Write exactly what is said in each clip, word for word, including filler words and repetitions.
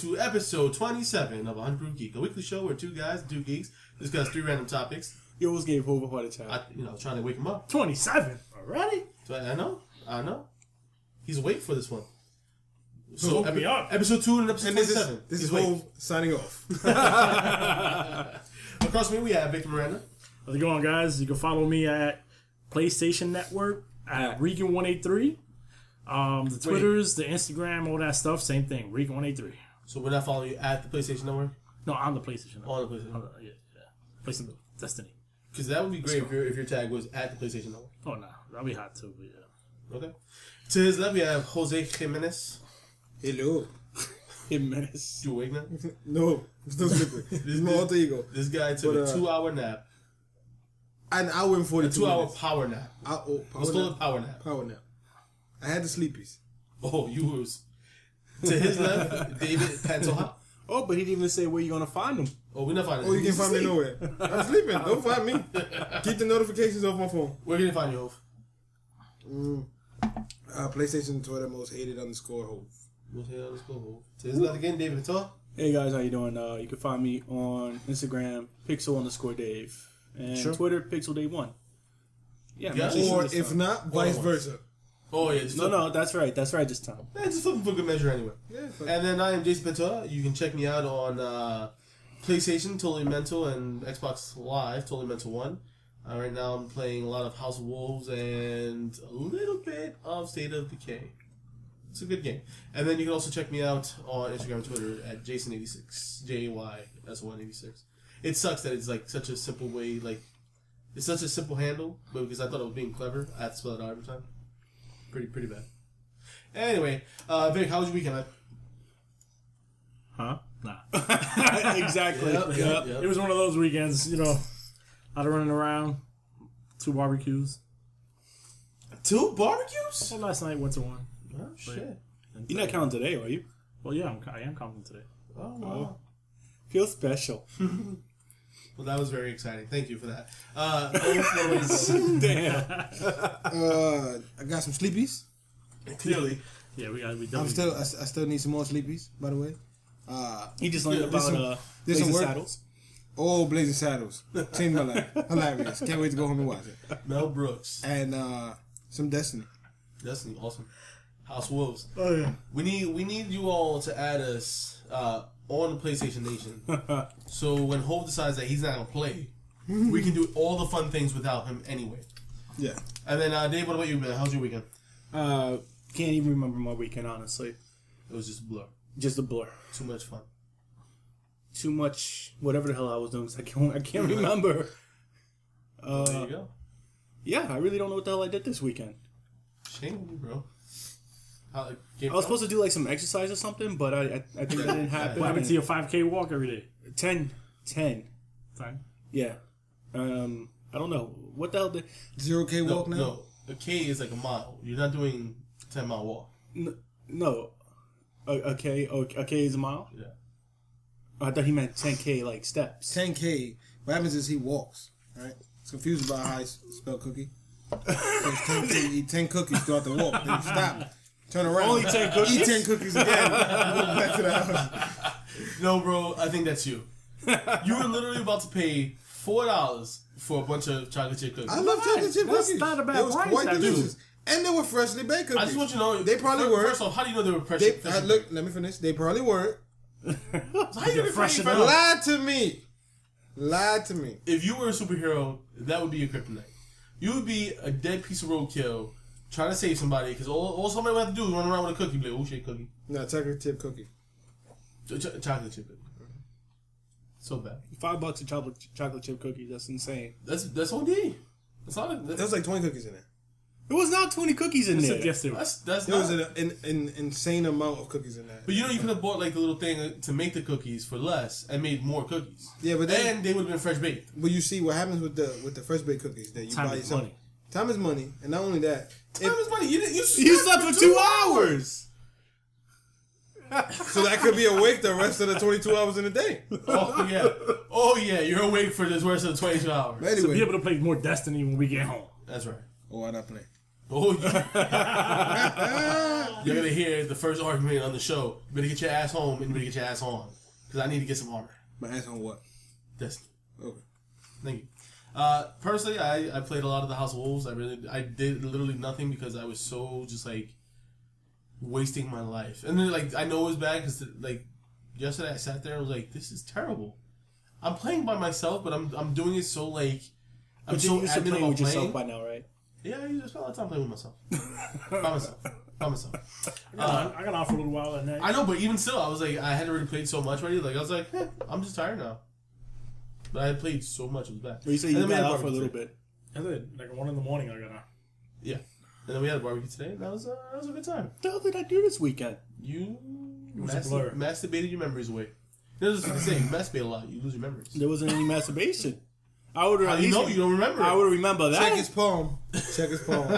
to episode twenty-seven of one hundred proof geek, a weekly show where two guys, two geeks, discuss three random topics. You always gave over heart attack. I, you know, trying to wake him up. twenty-seven already? So I, I know. I know. He's awake for this one. So every, episode two and episode and this twenty-seven. Is, this He's is Wolf signing off. Across me, we have Victor Miranda. How's it going, guys? You can follow me at PlayStation Network, at Regan one eight three. Um, the Twitters, the Instagram, all that stuff, same thing. Regan one eight three. So we're not following you at the PlayStation Network? No, I'm the PlayStation Network. On the PlayStation Network. Yeah, yeah. PlayStation Destiny. Because that would be great if your, if your tag was at the PlayStation Network. Oh, no. Nah, that'd be hot, too. Yeah. Okay. To his left, we have Jose Jimenez. Hello. Jimenez. You awake now? No. I'm still sleeping. This, this, my alter ego. This guy took but, uh, a two-hour nap. An hour and forty-two minutes. A two-hour power nap. Uh, oh, power Let's nap. call it power nap. Power nap. I had the sleepies. Oh, you was. To his left, David Pantoja. Oh, but he didn't even say where you're going to find him. Oh, we're not finding him. Oh, you can find me nowhere. I'm sleeping. Don't find me. Keep the notifications off my phone. Where can you find you, Hov? Mm. Uh, PlayStation Twitter, most hated underscore Hov. Most hated underscore Hov. To his left again, David Pantoja. Hey, guys. How you doing? Uh, you can find me on Instagram, pixel underscore Dave. And sure. Twitter, pixel Dave one. Yeah. yeah. Or if not, vice versa. Oh yeah, no, no, that's right, that's right. This time, yeah, just looking for good measure anyway. Yeah, and then I am Jason Pantoja. You can check me out on uh, PlayStation, Totally Mental, and Xbox Live, Totally Mental One. Uh, right now, I'm playing a lot of House of Wolves and a little bit of State of Decay. It's a good game. And then you can also check me out on Instagram and Twitter at Jason eighty-six, J Y S one eighty six. It sucks that it's like such a simple way, like it's such a simple handle, but because I thought it was being clever, I had to spell it out every time. Pretty, pretty bad. Anyway, uh, Vic, how was your weekend? Huh? Nah. Exactly. Yep, yep, yep. Yep. It was one of those weekends, you know, out of running around, two barbecues. Two barbecues? Well, last night went to one. Oh, shit. You're not counting today, are you? Well, yeah, I'm, I am counting today. Oh, wow. Oh. Feel special. Well, that was very exciting. Thank you for that. Uh, Damn. Uh, I got some sleepies. Clearly. Yeah, we got. We I'm still. I, I still need some more sleepies. By the way, uh, he just learned yeah, about some, uh, Blazing Saddles. Oh, Blazing Saddles. Changed my life. Hilarious. Can't wait to go home and watch it. Mel Brooks and uh, some Destiny. Destiny, awesome. House Wolves. Oh yeah. We need. We need you all to add us. Uh, On the PlayStation Nation. So when Hov decides that he's not going to play, we can do all the fun things without him anyway. Yeah. And then, uh, Dave, what about you, man? How's your weekend? Uh, can't even remember my weekend, honestly. It was just a blur. Just a blur. Too much fun. Too much whatever the hell I was doing. I can't, I can't remember. Uh, there you go. Yeah, I really don't know what the hell I did this weekend. Shame on you, bro. I was supposed to do like some exercise or something, but I I, I think that didn't happen. What happened to your five K walk every day? Ten. Ten. Ten? Yeah. Um, I don't know. What the hell did... zero K no, walk now? No. A K is like a mile. You're not doing ten mile walk. No. no. A, a, K, a, a K is a mile? Yeah. I thought he meant ten K like steps. ten K. What happens is he walks. Alright? It's confused about how I spell cookie. So it's ten K, eat ten cookies throughout the walk. Then you stop. Turn around. Only ten cookies. Eat ten cookies again. Go back to the house. No, bro. I think that's you. You were literally about to pay four dollars for a bunch of chocolate chip cookies. I love chocolate chip cookies. That's not a bad price. It was quite delicious, and they were freshly baked cookies. I just want you to know they probably were. First off, how do you know they were freshly baked? Uh, look, let me finish. They probably were. So how you gonna freshen up? Lied to me. Lied to me. If you were a superhero, that would be your kryptonite. You would be a dead piece of roadkill. Trying to save somebody, because all, all somebody would have to do is run around with a cookie. Be like, oh shit, cookie. No, chocolate chip cookie. Ch ch chocolate chip cookie. So bad. Five bucks a chocolate ch chocolate chip cookie. That's insane. That's that's O D. That's not. A, that's, that's like twenty cookies in there. There was not twenty cookies in there. Yes, there was. There was an, an, an insane amount of cookies in there. But you know, you could have bought like the little thing to make the cookies for less and made more cookies. Yeah, but then and they would have been fresh baked. But you see what happens with the with the fresh baked cookies that you Time buy yourself. Money. Time is money, and not only that. Time if, is money. You, you, slept, you slept for, for two, two hours. hours. So that could be awake the rest of the twenty-two hours in the day. Oh, yeah. Oh, yeah. You're awake for the rest of the twenty-two hours. Anyway. So be able to play more Destiny when we get home. That's right. Oh, why not play? Oh, yeah. You're going to hear the first argument on the show. You better get your ass home and you better get your ass on. Because I need to get some armor. My ass on what? Destiny. Okay. Thank you. Uh, personally, I, I played a lot of the House of Wolves. I really I did literally nothing because I was so just like wasting my life. And then like I know it was bad because like yesterday I sat there and was like, this is terrible. I'm playing by myself, but I'm I'm doing it so like I'm but so adamant playing with playing. Yourself by now, right? Yeah, I spent a lot of time playing with myself. by myself. By myself. Uh, I got off for a little while that night. I know, but even still, I was like, I had already played so much already. Like I was like, eh, I'm just tired now. But I had played so much, it was bad. Well, you said you got out for a little bit. I did. Like, one in the morning, I got out. Yeah. And then we had a barbecue today, and that was, uh, that was a good time. What the hell did I do this weekend? You mas masturbated your memories away. That's what I'm saying. You masturbate a lot. You lose your memories. There wasn't any masturbation. I would How do you know you don't remember it? I would remember that. Check his palm. Check his palm.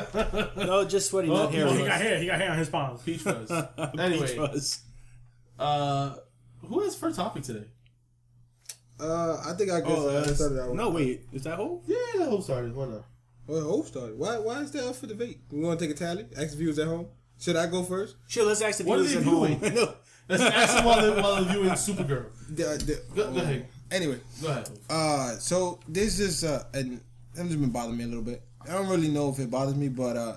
No, just sweaty, well, not hair. No, he got hair. He got hair on his palm. Peach fuzz. Anyway. Peach fuzz. Uh, who has first topic today? Uh, I think I guess oh, I started that one. No, wait. Is that Hope? Yeah, that Hope started. Why not? Well, Hope started. Why Why is that up for debate? We want to take a tally? Ask the viewers at home? Should I go first? Sure, let's ask the viewers at home. No. Let's ask them while they're, while they're viewing Supergirl. The, the, go, um, go ahead. Anyway. Go ahead. Uh, so, this is, uh, and it's been bothering me a little bit. I don't really know if it bothers me, but uh,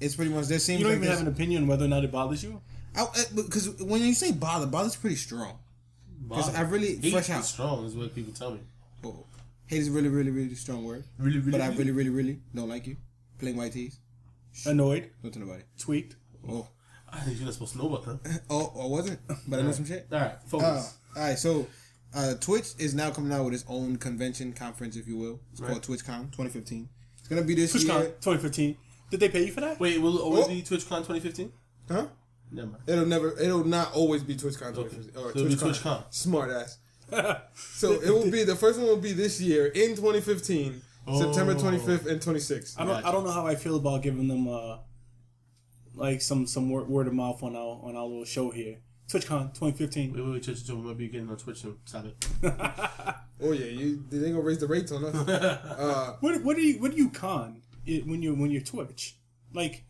it's pretty much, there seems You don't like even have an opinion whether or not it bothers you? Because when you say bother, bother's pretty strong. Because I really hate fresh out. Strong is what people tell me. Oh. Hate is really, really, really strong word. Really, really, but I really, really, really don't like you. Plain white tees. Annoyed. Don't tell nobody. Tweaked. Oh, I think you're not supposed to know about that. Oh, I wasn't. But I know some shit. All right, focus. Uh, all right, so uh, Twitch is now coming out with its own convention conference, if you will. It's right. called TwitchCon twenty fifteen. It's gonna be this TwitchCon year. twenty fifteen. Did they pay you for that? Wait, will it always oh. be TwitchCon twenty fifteen? Huh? Never mind. It'll never. It'll not always be TwitchCon. Okay. Or so TwitchCon. TwitchCon. Smart ass. So it will be the first one will be this year in twenty fifteen, oh. September twenty-fifth and twenty-sixth. I don't. Gotcha. I don't know how I feel about giving them uh, like some some word, word of mouth on our on our little show here. TwitchCon twenty fifteen. We will Twitch too. We'll be getting on Twitch soon. Oh yeah, you they gonna raise the rates on us. uh, what what do you what do you con it, when you when you Twitch like?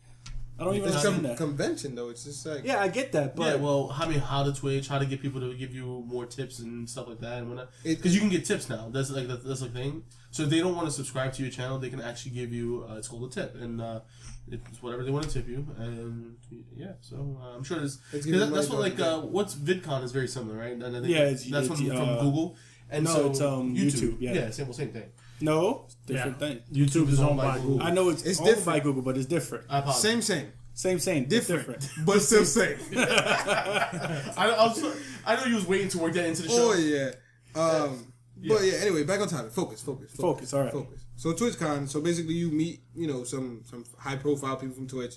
I don't even understand that. Convention though, it's just like yeah, I get that, but yeah, well, I mean, how to Twitch, how to get people to give you more tips and stuff like that, and whatnot. Because you can get tips now. That's like that's the thing. So if they don't want to subscribe to your channel, they can actually give you uh, it's called a tip, and uh, it's whatever they want to tip you, and yeah. So uh, I'm sure there's that's what like uh, what's VidCon is very similar, right? And I think yeah, it's, that's it's, from, uh, from Google, and no, so it's um, YouTube. YouTube, yeah, yeah same, well, same thing. No, different yeah. thing. YouTube, YouTube is owned by Google. Google. I know it's, it's owned different. by Google, but it's different. Same, same. Same, same. Different. different. But still same. I, I'm so, I know you was waiting to work that into the show. Oh, yeah. Um, yeah. But, yeah, anyway, back on topic. Focus, focus, focus. Focus, all right. Focus. So, TwitchCon, so basically you meet, you know, some, some high-profile people from Twitch.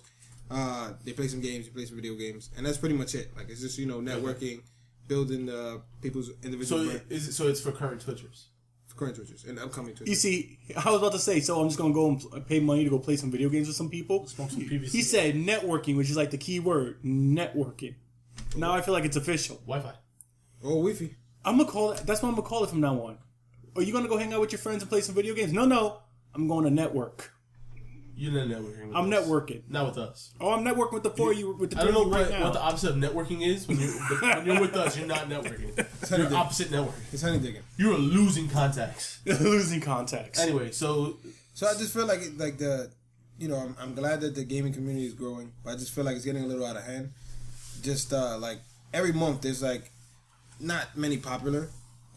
Uh, they play some games, they play some video games, and that's pretty much it. Like, it's just, you know, networking, building uh, people's individual... So, is it, so it's for current Twitchers? Current Twitchers and upcoming Twitchers. You see, I was about to say, so I'm just going to go and pay money to go play some video games with some people. Some he said networking, which is like the key word. Networking. Oh. Now I feel like it's official. Wi-Fi. Oh, Wi-Fi. I'm going to call it. That's what I'm going to call it from now on. Are you going to go hang out with your friends and play some video games? No, no. I'm going to network. You're not networking with I'm us. networking. Not with us. Oh, I'm networking with the four you, with the I don't know what, right what the opposite of networking is. When you're, when you're with us, you're not networking. It's you're opposite networking. It's honey digging. You're losing contacts. You're losing contacts. Anyway, so... So I just feel like, it, like the... You know, I'm, I'm glad that the gaming community is growing, but I just feel like it's getting a little out of hand. Just, uh, like, every month there's, like, not many popular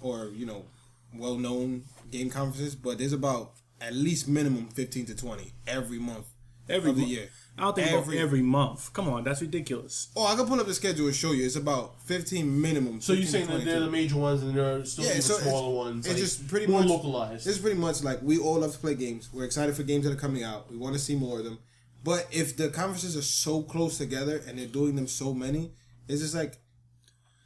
or, you know, well-known game conferences, but there's about... At least minimum fifteen to twenty every month, every of the month. year. I don't think every, every month. Come on, that's ridiculous. Oh, I can pull up the schedule and show you. It's about fifteen minimum. So you saying that they're the major ones and there are still yeah, so smaller ones? It's like just pretty more much localized. It's pretty much like we all love to play games. We're excited for games that are coming out. We want to see more of them. But if the conferences are so close together and they're doing them so many, it's just like,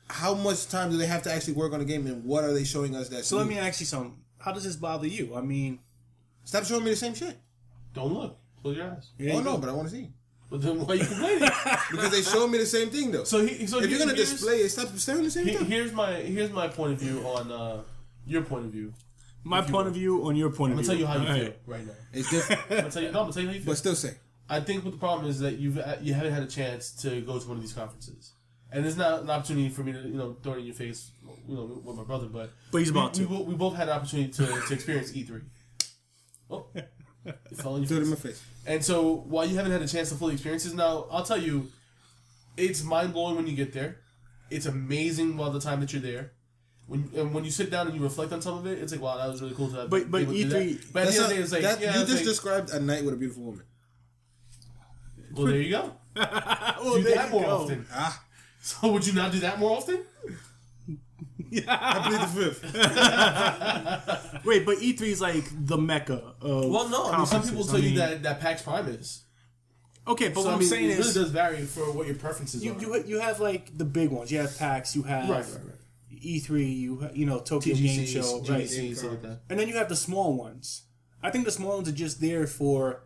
how much time do they have to actually work on a game and what are they showing us that? So let me ask you something. How does this bother you? I mean. Stop showing me the same shit. Don't look. Close your eyes. Yeah, oh, you no, but I want to see. But then why are you complaining? Because they showed me the same thing, though. So, he, so if you're going to display it, stop staring the same he, thing. Here's my, here's my point of view on uh, your point of view. My point of view on your point of view. I'm going to tell you how you feel right now. It's different. I'm going to tell you how you feel. But still same. I think what the problem is that you've you haven't had a chance to go to one of these conferences, and it's not an opportunity for me to you know throw it in your face, you know, with my brother, but but he's about we, to. We, we both had an opportunity to, to experience E three. Oh, it's all in your face. In my face. And so while you haven't had a chance to fully experience this, now I'll tell you, it's mind blowing when you get there. It's amazing while the time that you're there. When, and when you sit down and you reflect on some of it, it's like, wow, that was really cool to have. But, but E three, that. But at the end of the day, it's like, that, yeah, you just like, described a night with a beautiful woman. Well, there you go. well, do there that you more go. often. Ah. So would you not do that more often? Yeah. I plead the fifth. Wait, but E three is like the mecca of Well, no. I mean, some people tell I mean, you that, that PAX Prime is. Okay, but so, what I mean, I'm saying it is... it really does vary for what your preferences you, are. You, you have like the big ones. You have PAX, you have... Right, right, right. E three, you you know, Tokyo Game Show, right? And then you have the small ones. I think the small ones are just there for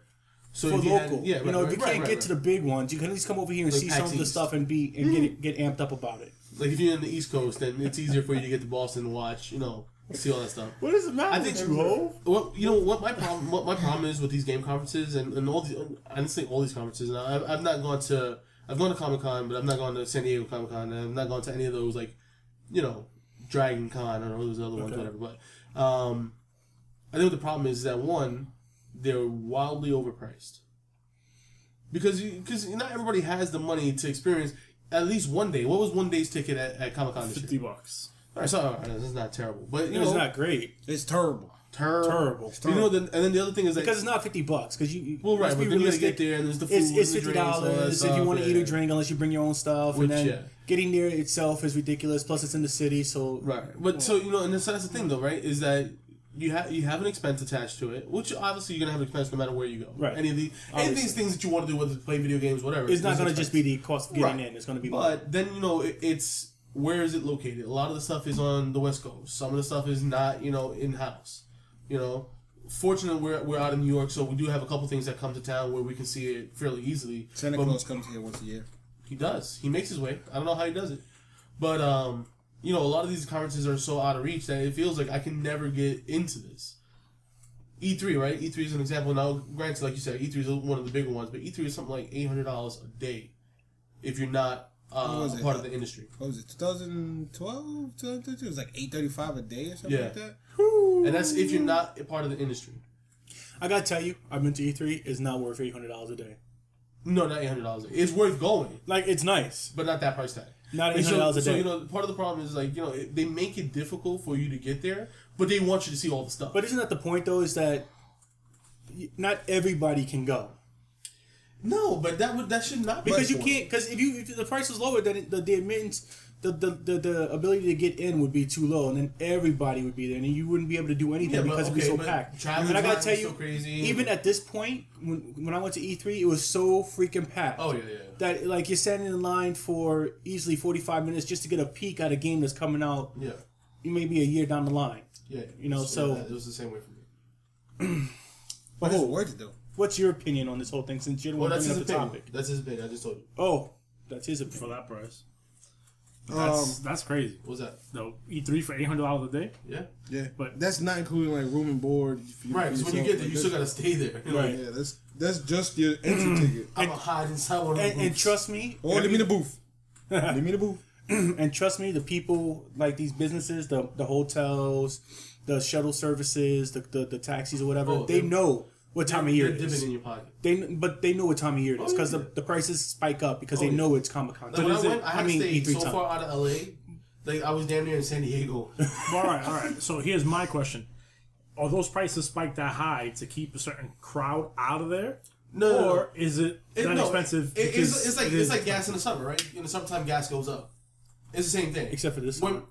so for local. Had, yeah, right, you know, right, if you right, can't right, get right. to the big ones, you can at least come over here and like see PAX some East. of the stuff and be and mm. get get amped up about it. Like if you're in the East Coast, then it's easier for you to get to Boston and watch, you know, see all that stuff. What is the matter? I think you know. Well, you know what my problem what my problem is with these game conferences and, and all the honestly all these conferences. Now I've, I've not gone to I've gone to Comic Con, but I've not gone to San Diego Comic Con, and I've not gone to any of those like. You know, Dragon Con, I don't know, there's other okay. ones, whatever. But um, I think what the problem is that, one, they're wildly overpriced. Because you, cause not everybody has the money to experience at least one day. What was one day's ticket at, at Comic Con this year? fifty bucks. All right, so all right, it's not terrible. But, you it's know, not great. It's terrible. Terrible. Terrible. It's terrible. You know, the, and then the other thing is that... because it's not fifty bucks. Because you... Well, right, but then you get there and there's the food It's, it's fifty dollars drinks, if you want to yeah. eat or drink unless you bring your own stuff. Which, and then, yeah. Getting there itself is ridiculous. Plus, it's in the city, so right. But well. so you know, and that's, that's the thing, though, right? Is that you have you have an expense attached to it, which obviously you're gonna have an expense no matter where you go. Right. Any of the any of these things that you want to do, whether it's play video games, whatever, it's, it's not gonna expensive. just be the cost of getting right. in. It's gonna be. But money. then you know, it, it's where is it located? A lot of the stuff is on the West Coast. Some of the stuff is not, you know, in house. You know, fortunately we're we're out in New York, so we do have a couple things that come to town where we can see it fairly easily. Santa Claus comes here once a year. He does. He makes his way. I don't know how he does it. But, um, you know, a lot of these conferences are so out of reach that it feels like I can never get into this. E three, right? E three is an example. Now, granted, like you said, E three is one of the bigger ones, but E three is something like eight hundred dollars a day if you're not uh, a part of the industry. What was it, twenty twelve, twenty thirteen? It was like eight thirty-five a day or something yeah. like that? And that's if you're not a part of the industry. I got to tell you, I've been to E three. It's not worth eight hundred dollars a day. No, not eight hundred dollars. It's worth going. Like it's nice, but not that price tag. Not eight hundred dollars so, a day. So you know, part of the problem is like you know it, they make it difficult for you to get there, but they want you to see all the stuff. But isn't that the point though? Is that not everybody can go. No, but that would that should not be because you can't because if you if the price was lower, then it, the the admittance the, the the the ability to get in would be too low, and then everybody would be there, and you wouldn't be able to do anything yeah, because okay, it'd be so packed. And I gotta tell you, so even at this point, when when I went to E three, it was so freaking packed. Oh yeah, yeah. That like you're standing in line for easily forty-five minutes just to get a peek at a game that's coming out. Yeah. Maybe a year down the line. Yeah. You know, so yeah, it was the same way for me. But oh, where did though? What's your opinion on this whole thing? Since you're the one bringing up the topic, that's his opinion. I just told you. Oh, that's his opinion for that price. That's um, that's crazy. What's that? No, E three for eight hundred dollars a day. Yeah, yeah, but that's not including like room and board. Right, because when you get there, like you still gotta stay there. Right, like, yeah, that's that's just your entry ticket. I'm gonna hide inside one of the booths. And trust me, oh, leave me the booth. Leave me the booth. And trust me, the people like these businesses, the the hotels, the shuttle services, the the, the taxis or whatever, oh, they yeah. know. What time of year it is? In your pocket. They but they know what time of year it is because oh, yeah. the, the prices spike up because oh, they know yeah. it's Comic Con. Like, but is I, went, it, I, I mean, E three so time. far out of L A, like I was damn near in San Diego. All right, all right. So here's my question: are those prices spiked that high to keep a certain crowd out of there? No, or is it that it, no, expensive? It, it, it's, it's like it it's like expensive. gas in the summer, right? In the summertime, gas goes up. It's the same thing, except for this. When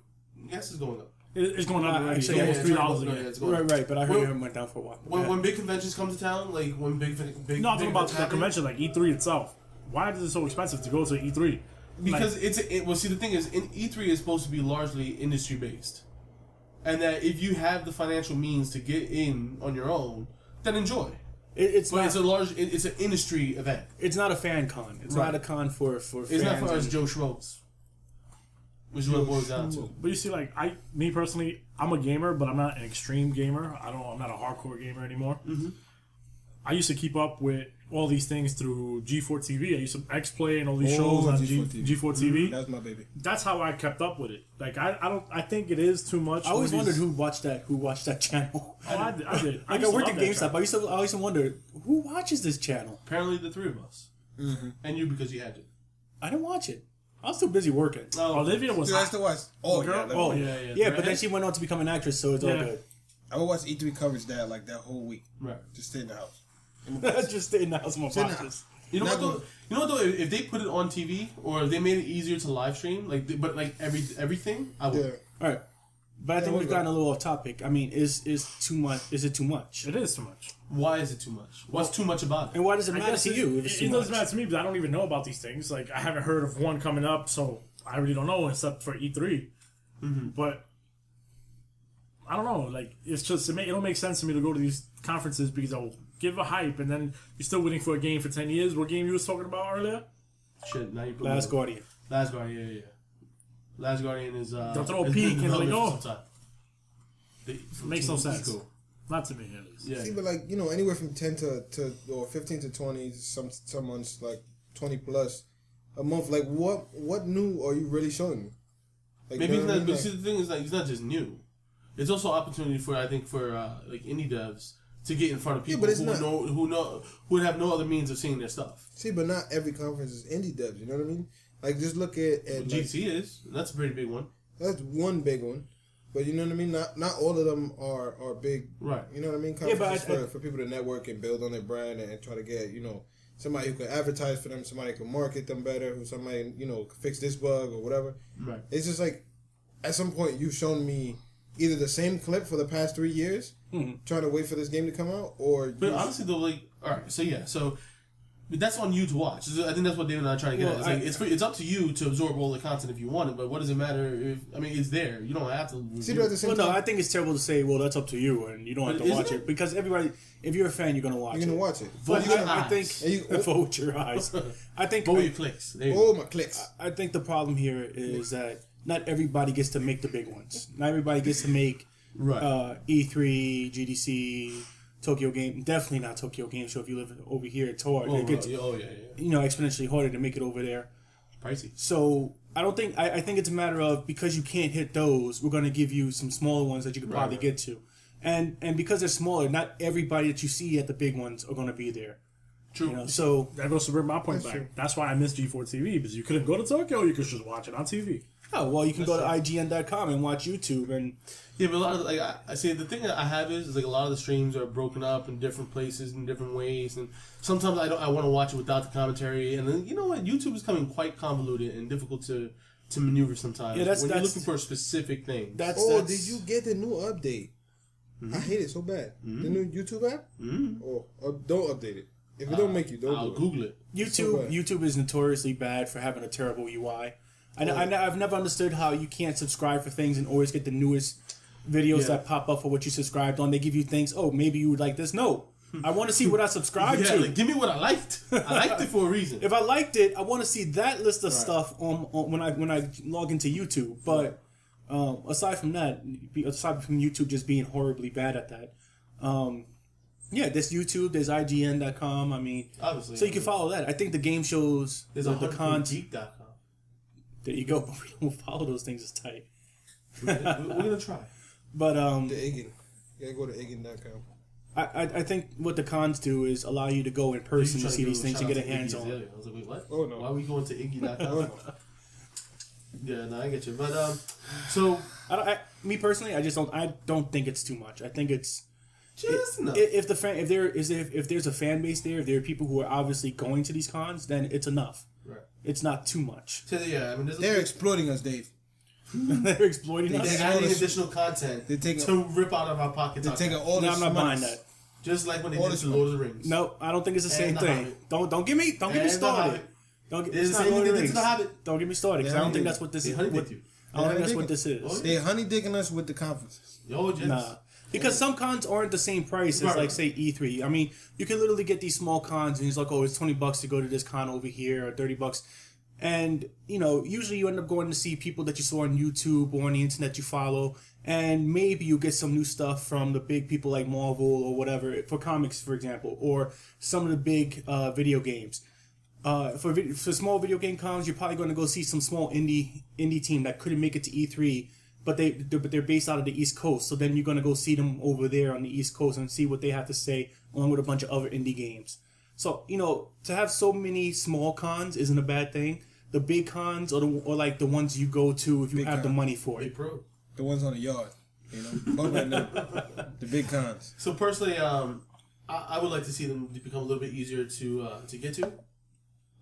gas is going up. It's going up. Uh, actually, almost three dollars a year. Right, right. But I heard it went down for a while. When, yeah. when big conventions come to town, like when big big no, I'm talking about the convention, like E three itself. Why is it so expensive to go to E three? Because like, it's a, it, well. See, the thing is, in E three is supposed to be largely industry based, and that if you have the financial means to get in on your own, then enjoy. It, it's but not, it's a large. It, it's an industry event. It's not a fan con. It's right. not a con for for. It's fans not for us, Joe Schmoes. Which is what it boils down to. But you see, like I, me personally, I'm a gamer, but I'm not an extreme gamer. I don't. I'm not a hardcore gamer anymore. Mm-hmm. I used to keep up with all these things through G four T V. I used to X-Play and all these oh, shows on G four T V. G four T V. Mm, that's my baby. That's how I kept up with it. Like I, I don't. I think it is too much. I always movies. wondered who watched that. Who watched that channel? Oh, I did. I did. Like I, I worked at GameStop. I used to. I always wondered who watches this channel. Apparently, the three of us, mm-hmm. and you because you had to. I didn't watch it. I was too busy working. Oh, Olivia was. Dude, I still watched. Oh, girl. Yeah, oh, yeah, yeah. Yeah, but then she went on to become an actress, so it's yeah. all good. I would watch E three coverage that like that whole week. Right. Just stay in the house. Just stay in the house. I'm gonna watch this. You know what though? You know what though? If, if they put it on T V or if they made it easier to live stream, like they, but like every everything, I would. Yeah. All right. But I think yeah, we've gotten a little off topic. I mean, is is too much? Is it too much? It is too much. Why is it too much? What's too much about it? And why does it matter to you? If it's too much? It doesn't matter to me because I don't even know about these things. Like I haven't heard of one coming up, so I really don't know except for E three. Mm-hmm. But I don't know. Like it's just it, may, it don't make sense to me to go to these conferences because I'll give a hype and then you're still waiting for a game for ten years. What game you was talking about earlier? Shit, now you put Last Guardian. Last Guardian, yeah, yeah. Last Guardian is uh, don't throw a peek and like no. They, makes no sense. Cool. Not to me at least. Yeah. See, but like you know, anywhere from ten to, to or fifteen to twenty, some some months like twenty plus a month. Like what what new are you really showing me? Like, maybe you know it's not. I mean? But like, see, the thing is like it's not just new. It's also opportunity for I think for uh, like indie devs to get in front of people yeah, who not, know who know who have no other means of seeing their stuff. See, but not every conference is indie devs. You know what I mean? Like just look at, at well, G T like, is that's a pretty big one. That's one big one, but you know what I mean. Not not all of them are, are big, right? You know what I mean. Conferences yeah, but I, for, I, for people to network and build on their brand and, and try to get you know somebody who can advertise for them, somebody who can market them better, who somebody you know can fix this bug or whatever. Right. It's just like at some point you've shown me either the same clip for the past three years, mm-hmm. trying to wait for this game to come out, or but honestly though, like all right, so yeah, so. But that's on you to watch. I think that's what David and I are trying to get well, at. It's, I, like, it's, free, it's up to you to absorb all the content if you want it, but what does it matter if... I mean, it's there. You don't have to... See, but at the same well, time, no, I think it's terrible to say, well, that's up to you, and you don't have to watch it? it. Because everybody... If you're a fan, you're going to watch it. You're going to watch it. Vote but your I, eyes. I think... You, oh, vote with your eyes. I think... Vote your clicks. There you oh, go. my clicks. I, I think the problem here is yeah. that not everybody gets to make the big ones. Not everybody gets to make right. uh, E three, G D C... Tokyo Game, definitely not Tokyo Game Show. If you live over here, it's hard. Oh, it gets, oh yeah, yeah. You know, exponentially harder to make it over there. Pricey. So I don't think I, I think it's a matter of because you can't hit those, we're going to give you some smaller ones that you could right, probably right. get to, and and because they're smaller, not everybody that you see at the big ones are going to be there. True. You know, so that goes to bring my point that's back. True. That's why I miss G four T V because you couldn't go to Tokyo, you could just watch it on T V. Oh well, you can go to I G N dot com and watch YouTube and yeah, but a lot of like I, I see the thing that I have is, is like a lot of the streams are broken up in different places in different ways, and sometimes I don't I want to watch it without the commentary, and then you know what YouTube is coming quite convoluted and difficult to to maneuver sometimes. Yeah, that's when that's, you're looking for specific things. That's oh, that's, did you get the new update? Mm-hmm. I hate it so bad. Mm-hmm. The new YouTube app. Mm-hmm. Oh, uh, don't update it if it uh, don't make you. Don't I'll do Google it. it. YouTube so YouTube is notoriously bad for having a terrible U I. I know, I know, I've never understood how you can't subscribe for things and always get the newest videos yeah. that pop up for what you subscribed on. They give you things, oh, maybe you would like this. No. I want to see what I subscribed yeah, to. Like, give me what I liked. I liked it for a reason. If I liked it, I want to see that list of right. stuff on, on when I when I log into YouTube. But um, aside from that, aside from YouTube just being horribly bad at that, um, yeah, there's YouTube, there's I G N dot com. I mean, obviously, so you can follow that. I think the game shows, there's the content. There you go, but we don't follow those things as tight. We're going to try. But, um... The Eggin. You got to go to Eggin dot com. I, I, I think what the cons do is allow you to go in person to see these things and get a hands-on. I was like, wait, what? Oh, no. Why are we going to Iggy dot com? Yeah, no, I get you. But, um... So... I don't, I, me personally, I just don't... I don't think it's too much. I think it's... Just it, enough. If, the fan, if, there, is if, if there's a fan base there, if there are people who are obviously going to these cons, then it's enough. Right. It's not too much. So, yeah, I mean, they're exploiting us, Dave. They're exploiting they, us. They're adding additional content they take to a, rip out of our pockets. They're taking all no, I'm not buying that. Just like when they all did the Lord of the Rings. No, I don't think it's the and same the thing. Hobbit. Don't don't get me don't get me started. Don't get it's not Lord of the Rings. Don't get me started because I don't think that's what this is. I don't think that's what this is. They're honey digging us with the conferences. Yo, nah. Because some cons aren't the same price as, like, say, E three. I mean, you can literally get these small cons, and he's like, oh, it's twenty bucks to go to this con over here, or thirty bucks. And, you know, usually you end up going to see people that you saw on YouTube or on the internet you follow. And maybe you get some new stuff from the big people like Marvel or whatever, for comics, for example, or some of the big uh, video games. Uh, for, vid for small video game cons, you're probably going to go see some small indie indie team that couldn't make it to E three, but they they're, but they're based out of the East Coast. So then you're going to go see them over there on the East Coast and see what they have to say, along with a bunch of other indie games. So, you know, to have so many small cons isn't a bad thing. The big cons are, the, or like the ones you go to if you big have con. the money for big it. Pro. The ones on the yard, you know, the big cons. So personally, um, I, I would like to see them become a little bit easier to uh, to get to.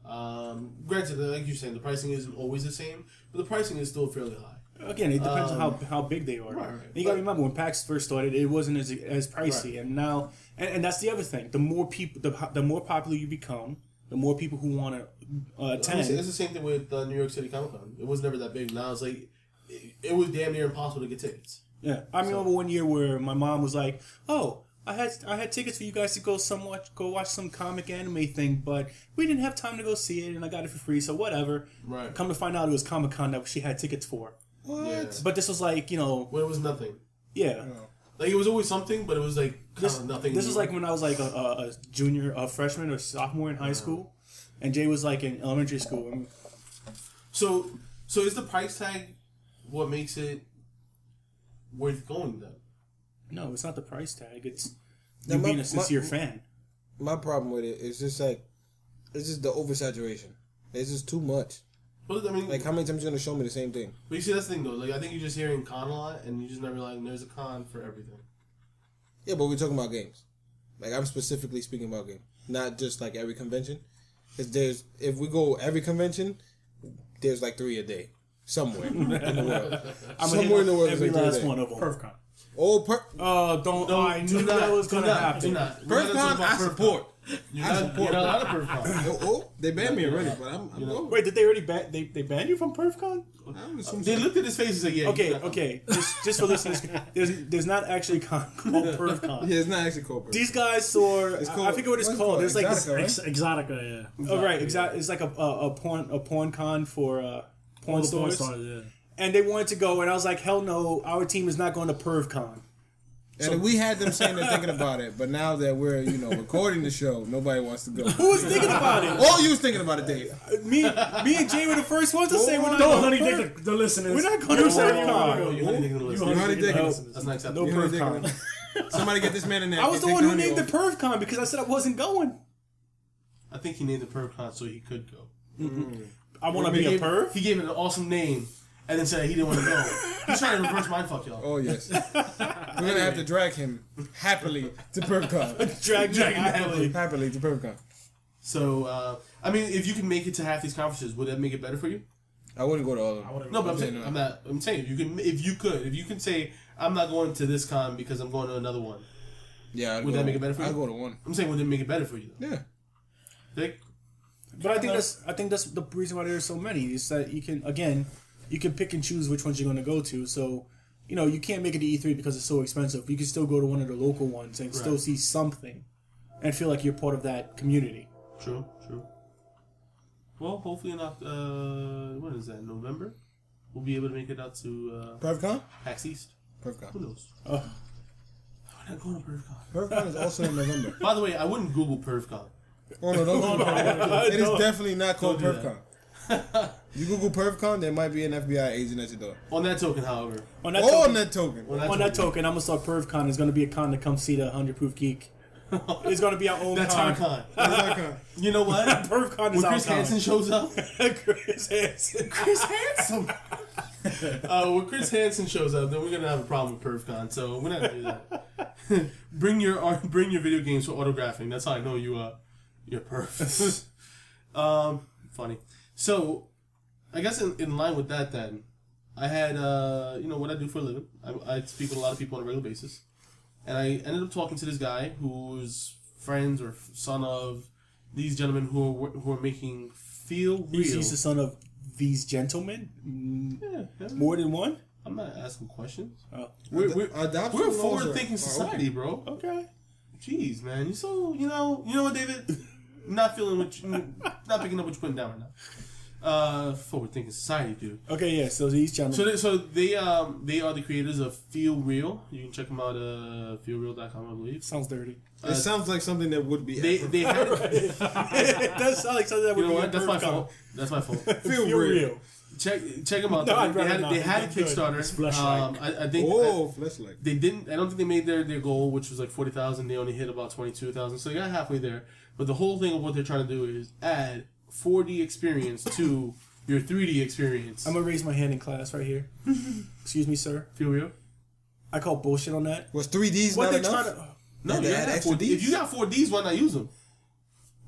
Um, granted, like you're saying, the pricing isn't always the same, but the pricing is still fairly high. Again, it depends um, on how, how big they are. Right, right. You got to remember, when PAX first started, it wasn't as, as pricey. Right. And now, and, and that's the other thing. The more people, the, the more popular you become, the more people who want to uh, attend. It's, it's the same thing with uh, New York City Comic Con. It was never that big. Now it's like, it, it was damn near impossible to get tickets. Yeah. I so. remember one year where my mom was like, oh, I had I had tickets for you guys to go some watch, go watch some comic anime thing, but we didn't have time to go see it, and I got it for free, so whatever. Right. Come to find out, it was Comic Con that she had tickets for. What? Yeah. But this was like, you know, when it was nothing. Yeah. yeah. Like, it was always something, but it was like this, nothing. This new. was like when I was like a, a junior, a freshman, or sophomore in high yeah. school, and Jay was like in elementary school. I mean, so, so is the price tag what makes it worth going then? No, it's not the price tag. It's you my, being a sincere my, fan. My problem with it is just like, it's just the oversaturation. It's just too much. But, I mean, like, how many times are you going to show me the same thing? But you see, that's the thing, though. Like, I think you're just hearing con a lot, and you're just not realizing there's a con for everything. Yeah, but we're talking about games. Like, I'm specifically speaking about games. Not just, like, every convention. If, there's, if we go every convention, there's, like, three a day. Somewhere in the world. I'm Somewhere in the world. Every like last one of them. PerfCon. Oh, per uh, don't. No, I knew that was going to happen. PerfCon, I support. You're I support. You're not out of PerfCon. oh, oh, they banned me already, but I'm, I'm going. Know. Wait, did they already ban? They they banned you from PerfCon? Uh, they looked at his face and said, "Yeah." Okay, okay. Just, just for listeners, there's there's not actually con called PerfCon. Yeah, it's not actually called PerfCon. These guys saw. It's called, I, I forget what it's called. called. There's like Exotica, this, right? Ex Exotica, yeah. Oh right, exactly. It's like a a, a porn a porn con for uh, porn All stores. Porn stars, yeah. And they wanted to go, and I was like, hell no, our team is not going to PervCon. And so we had them saying they're thinking about it, but now that we're, you know, recording the show, nobody wants to go. Who was thinking about it? All you was thinking about it, Dave. Me, me and Jay were the first ones to oh, say we're not going to honey the listeners. We're not going to PervCon. You honey-dick the listeners. You honey-dick the listeners. That's not acceptable. No PervCon. Somebody get this man in there. I was the one who named the PervCon because I said I wasn't going. I think he named the PervCon so he could go. I want to be a perv? He gave it an awesome name. And then said he didn't want to go. He's trying to reverse mindfuck, y'all. Oh, yes. We're going to have to drag him happily to PerfCon. drag drag him happily. happily to PerfCon. So, uh, I mean, if you can make it to half these conferences, would that make it better for you? I wouldn't go to all of them. No, but I'm saying, I'm not, I'm saying if, you can, if you could, if you can say, I'm not going to this con because I'm going to another one. Yeah. I'd would that make it better for you? I'd go to one. I'm saying, would it make it better for you, though? Yeah. Like, but I think, that's, I think that's the reason why there are so many, is that you can, again... You can pick and choose which ones you're going to go to. So, you know, you can't make it to E three because it's so expensive. You can still go to one of the local ones and right. still see something and feel like you're part of that community. True, true. Well, hopefully in uh, what is that, November? We'll be able to make it out to... Uh, PervCon? PAX East. PervCon. Who knows? Uh, I'm not going to PervCon. PervCon is also in November. By the way, I wouldn't Google PervCon. Oh, no, don't Google PervCon. It is definitely not called PervCon. You Google PervCon, there might be an F B I agent at your door. On that token, however. On that oh, token. On that token. On that, on token. that token, I'm going to start PervCon. It's going to be a con to come see the one hundred proof geek. It's going to be our own That's con. Our con. That's our con. You know what? PervCon is when our Chris con. Hansen shows up. Chris Hansen. Chris Hansen. uh, when Chris Hansen shows up, then we're going to have a problem with PervCon. So we're not going to do that. bring, your, uh, bring your video games for autographing. That's how I know you, uh, you're perv. um, funny. So, I guess in, in line with that, then, I had, uh, you know, what I do for a living. I, I speak with a lot of people on a regular basis. And I ended up talking to this guy who's friends or son of these gentlemen who are, who are making FeelReal. He's the son of these gentlemen? Yeah, yeah. More than one? I'm not asking questions. Oh. We're, we're, we're a forward-thinking society, bro. Okay. Jeez, man. You so, you know, you know what, David? Not feeling what you, not picking up what you're putting down right now. Uh, forward-thinking society, dude. Okay, yeah. So these channels. So they, so they um they are the creators of FeelReal. You can check them out. Uh, feel real dot com, I believe. Sounds dirty. Uh, it sounds like something that would be. They effort. They had it. It does sound like something that would you know be. What? That's my comment. fault. That's my fault. Feel, Feel real. real. Check check them out. No, they had not. they had a Kickstarter. Um, I, I think. Oh, fleshlight. They didn't. I don't think they made their their goal, which was like forty thousand. They only hit about twenty two thousand, so they got halfway there. But the whole thing of what they're trying to do is add four D experience to your three D experience. I'm gonna raise my hand in class right here. Excuse me, sir. Feel real? I call bullshit on that. Was three D's what not enough? To, no, they had four Ds. If you got four D's, why not use them?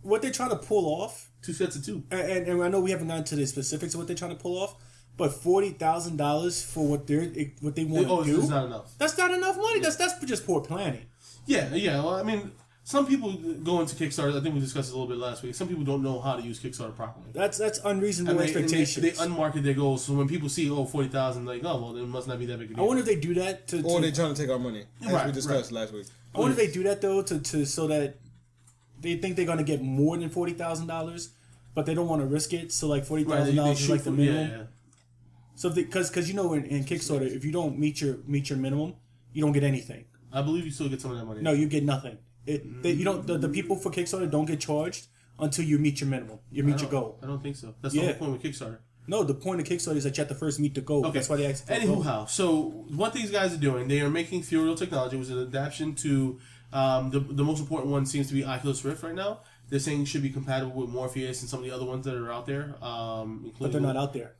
What they're trying to pull off. Two sets of two. And, and, and I know we haven't gotten to the specifics of what they're trying to pull off, but forty thousand dollars for what they're what they want oh, to do. That's not enough. That's not enough money. Yeah. That's that's just poor planning. Yeah, yeah. Well, I mean. Some people go into Kickstarter. I think we discussed it a little bit last week. Some people don't know how to use Kickstarter properly. That's that's unreasonable and they, expectations. And they, they unmarket their goals. So when people see, oh, forty thousand, like, oh, well, it must not be that big a deal. I wonder if they do that to... Or to, they're trying to take our money, as right, we discussed right. last week. I wonder oh, yes. if they do that, though, to, to so that they think they're going to get more than forty thousand dollars, but they don't want to risk it. So, like, forty thousand dollars right, is like the minimum. Yeah, yeah. So, because, because you know, in, in Kickstarter, if you don't meet your meet your minimum, you don't get anything. I believe you still get some of that money. No, you get nothing. It, they, you don't. The, the people for Kickstarter don't get charged until you meet your minimum. You meet your goal. I don't think so. That's yeah. the whole point with Kickstarter. No, the point of Kickstarter is that you have to first meet the goal. Okay. That's why they asked. Anywho, how? So what these guys are doing? They are making FeelReal technology, which is an adaptation to um, the the most important one seems to be Oculus Rift right now. They're saying it should be compatible with Morpheus and some of the other ones that are out there. Um, but they're not out there.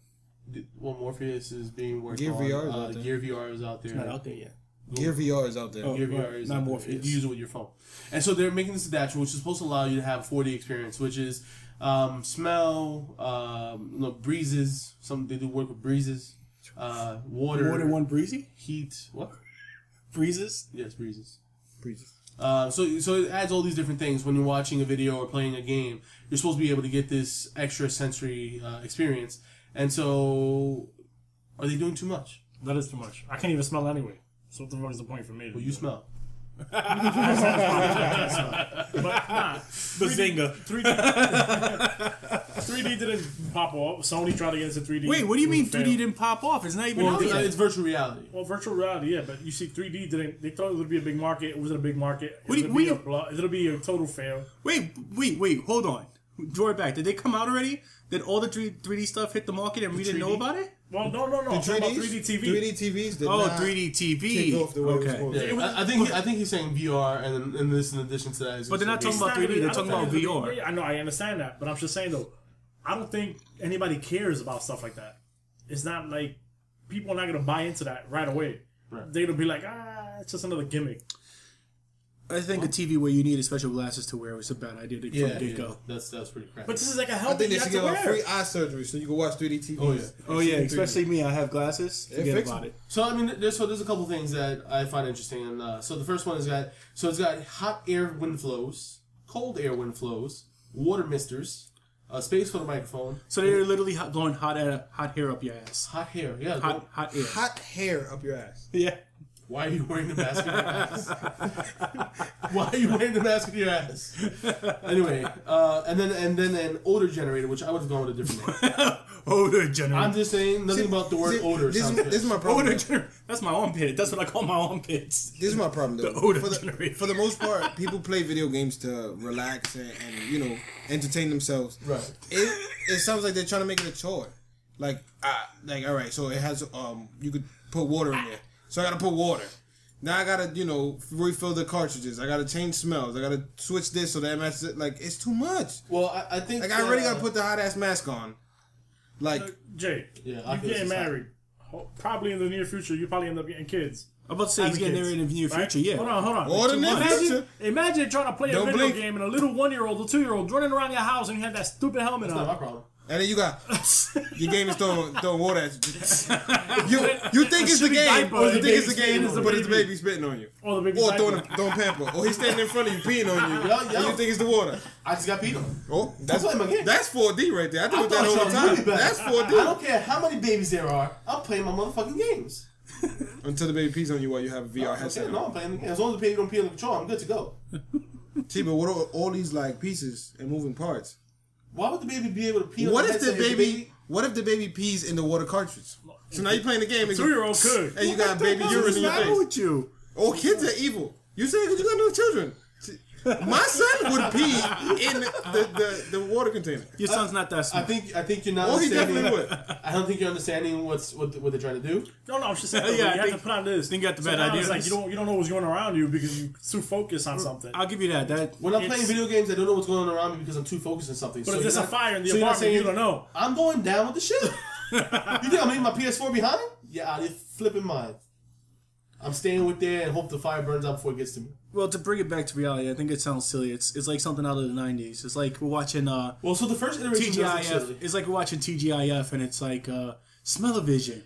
The, well, Morpheus is being worked on. Gear V R is out there. Gear V R is out there. It's not out there yet. Gear V R is out there. Oh, Gear right. V R is not more. You use it with your phone, and so they're making this adaptation, which is supposed to allow you to have four D experience, which is um, smell, um, you know, breezes. Some they do work with breezes, uh, water. More than one breezy. Heat. What? Breezes. Yes, breezes. Breezes. Uh, so so it adds all these different things when you're watching a video or playing a game. You're supposed to be able to get this extra sensory uh, experience, and so are they doing too much? That is too much. I can't even smell anyway. So what the fuck is the point for me? Well, you smell. But nah, the Zinger. three D didn't pop off. Sony tried to get into three D. Wait, what do you mean failed. three D didn't pop off? It's not even well, out yet. It's virtual reality. Well, virtual reality, yeah, but you see, three D didn't. They thought it would be a big market. It wasn't a big market. It would be a blo- It'll be a total fail. Wait, wait, wait. Hold on. Draw it back. Did they come out already? Did all the three D stuff hit the market and the we didn't know about it? Well, no, no, no. I'm talking about three D T V. three D T Vs did oh, not three D T V. Take off the way okay. it was yeah. I, I think I think he's saying V R, and and this in addition to that. Is but they're not talking about three D. They're talking about V R. I know. I understand that, but I'm just saying though, I don't think anybody cares about stuff like that. It's not like people are not going to buy into that right away. Right. They're going to be like, ah, it's just another gimmick. I think well, a T V where you need special glasses to wear was a bad idea to yeah, get yeah. go. That's that's pretty crappy. But this is like a healthy. I think they should give out free eye surgery so you can watch three D T V. Oh yeah, oh yeah. Especially me, I have glasses. Forget yeah, about it. So I mean, there's so there's a couple things that I find interesting. And uh, so the first one is that so it's got hot air wind flows, cold air wind flows, water misters, uh, space for the microphone. So they're literally hot, blowing hot air, hot hair up your ass. Hot hair, yeah. Hot, hot air. Hot hair up your ass. Yeah. Why are you wearing the mask in your ass? Why are you wearing the mask in your ass? Anyway, uh, and then and then an odor generator, which I would have gone with a different name. Odor generator. I'm just saying nothing see, about the word see, odor. This, sounds this is my problem. Odor gener- that's my armpit. That's what I call my armpits. This is my problem, though. The odor for the, generator. For the most part, people play video games to relax and, and you know entertain themselves. Right. It, it sounds like they're trying to make it a chore. Like, uh, like all right, so it has um, you could put water in there. So I gotta put water. Now I gotta, you know, refill the cartridges. I gotta change smells. I gotta switch this so that that's it. Like it's too much. Well, I, I think like I already uh, gotta put the hot ass mask on. Like uh, Jay, yeah, you're getting married. Hot. Probably in the near future, you probably end up getting kids. I'm about to say he's getting married in the near future. Right? Yeah. Hold on, hold on. Order imagine, imagine trying to play Don't a video blink. game and a little one year old or two year old running around your house and you have that stupid helmet that's on. Not my problem. And then you got your game is throwing, throwing water at you. You, you think it's the game, or you think it's the game, but it's the baby spitting on you. Or, the baby or throwing, a, throwing pamper. Or he's standing in front of you, peeing on you. Yo, yo. Or you think it's the water. I just got peed on. Oh, that's, that's four D right there. I do that all the time. Really that's four D. I don't care how many babies there are. I'm playing my motherfucking games. Until the baby pees on you while you have a V R headset. Okay, no, I'm playing the game. As long as the baby don't pee on the controller, I'm good to go. See, but what are all these like pieces and moving parts? Why would the baby be able to pee? What if the baby? What if the baby pees in the water cartridge? So now you're playing the game. Three-year-old could. And you got baby urine in your face. With you? Oh, kids are evil. You say because you got no children. My son would pee in the, the, the water container. Your son's not that smart. I think I think you're not. Well, he definitely would. I don't think you're understanding what's what what they're trying to do. No, no, I'm just saying. Yeah, you I have think, to put on this. Then you got the so bad idea. Like you don't you don't know what's going around you because you're too focused on something. I'll give you that. That when I'm playing video games, I don't know what's going on around me because I'm too focused on something. But so if there's not, a fire in the so apartment, saying, you don't know. I'm going down with the shit. You think I'm leaving my P S four behind? Yeah, I'm flipping mine. I'm staying with there and hope the fire burns out before it gets to me. Well, to bring it back to reality, I think it sounds silly. It's it's like something out of the nineties. It's like we're watching. Uh, well, so the first iteration T G I F. It's like we're watching T G I F, and it's like uh, Smell-O-Vision.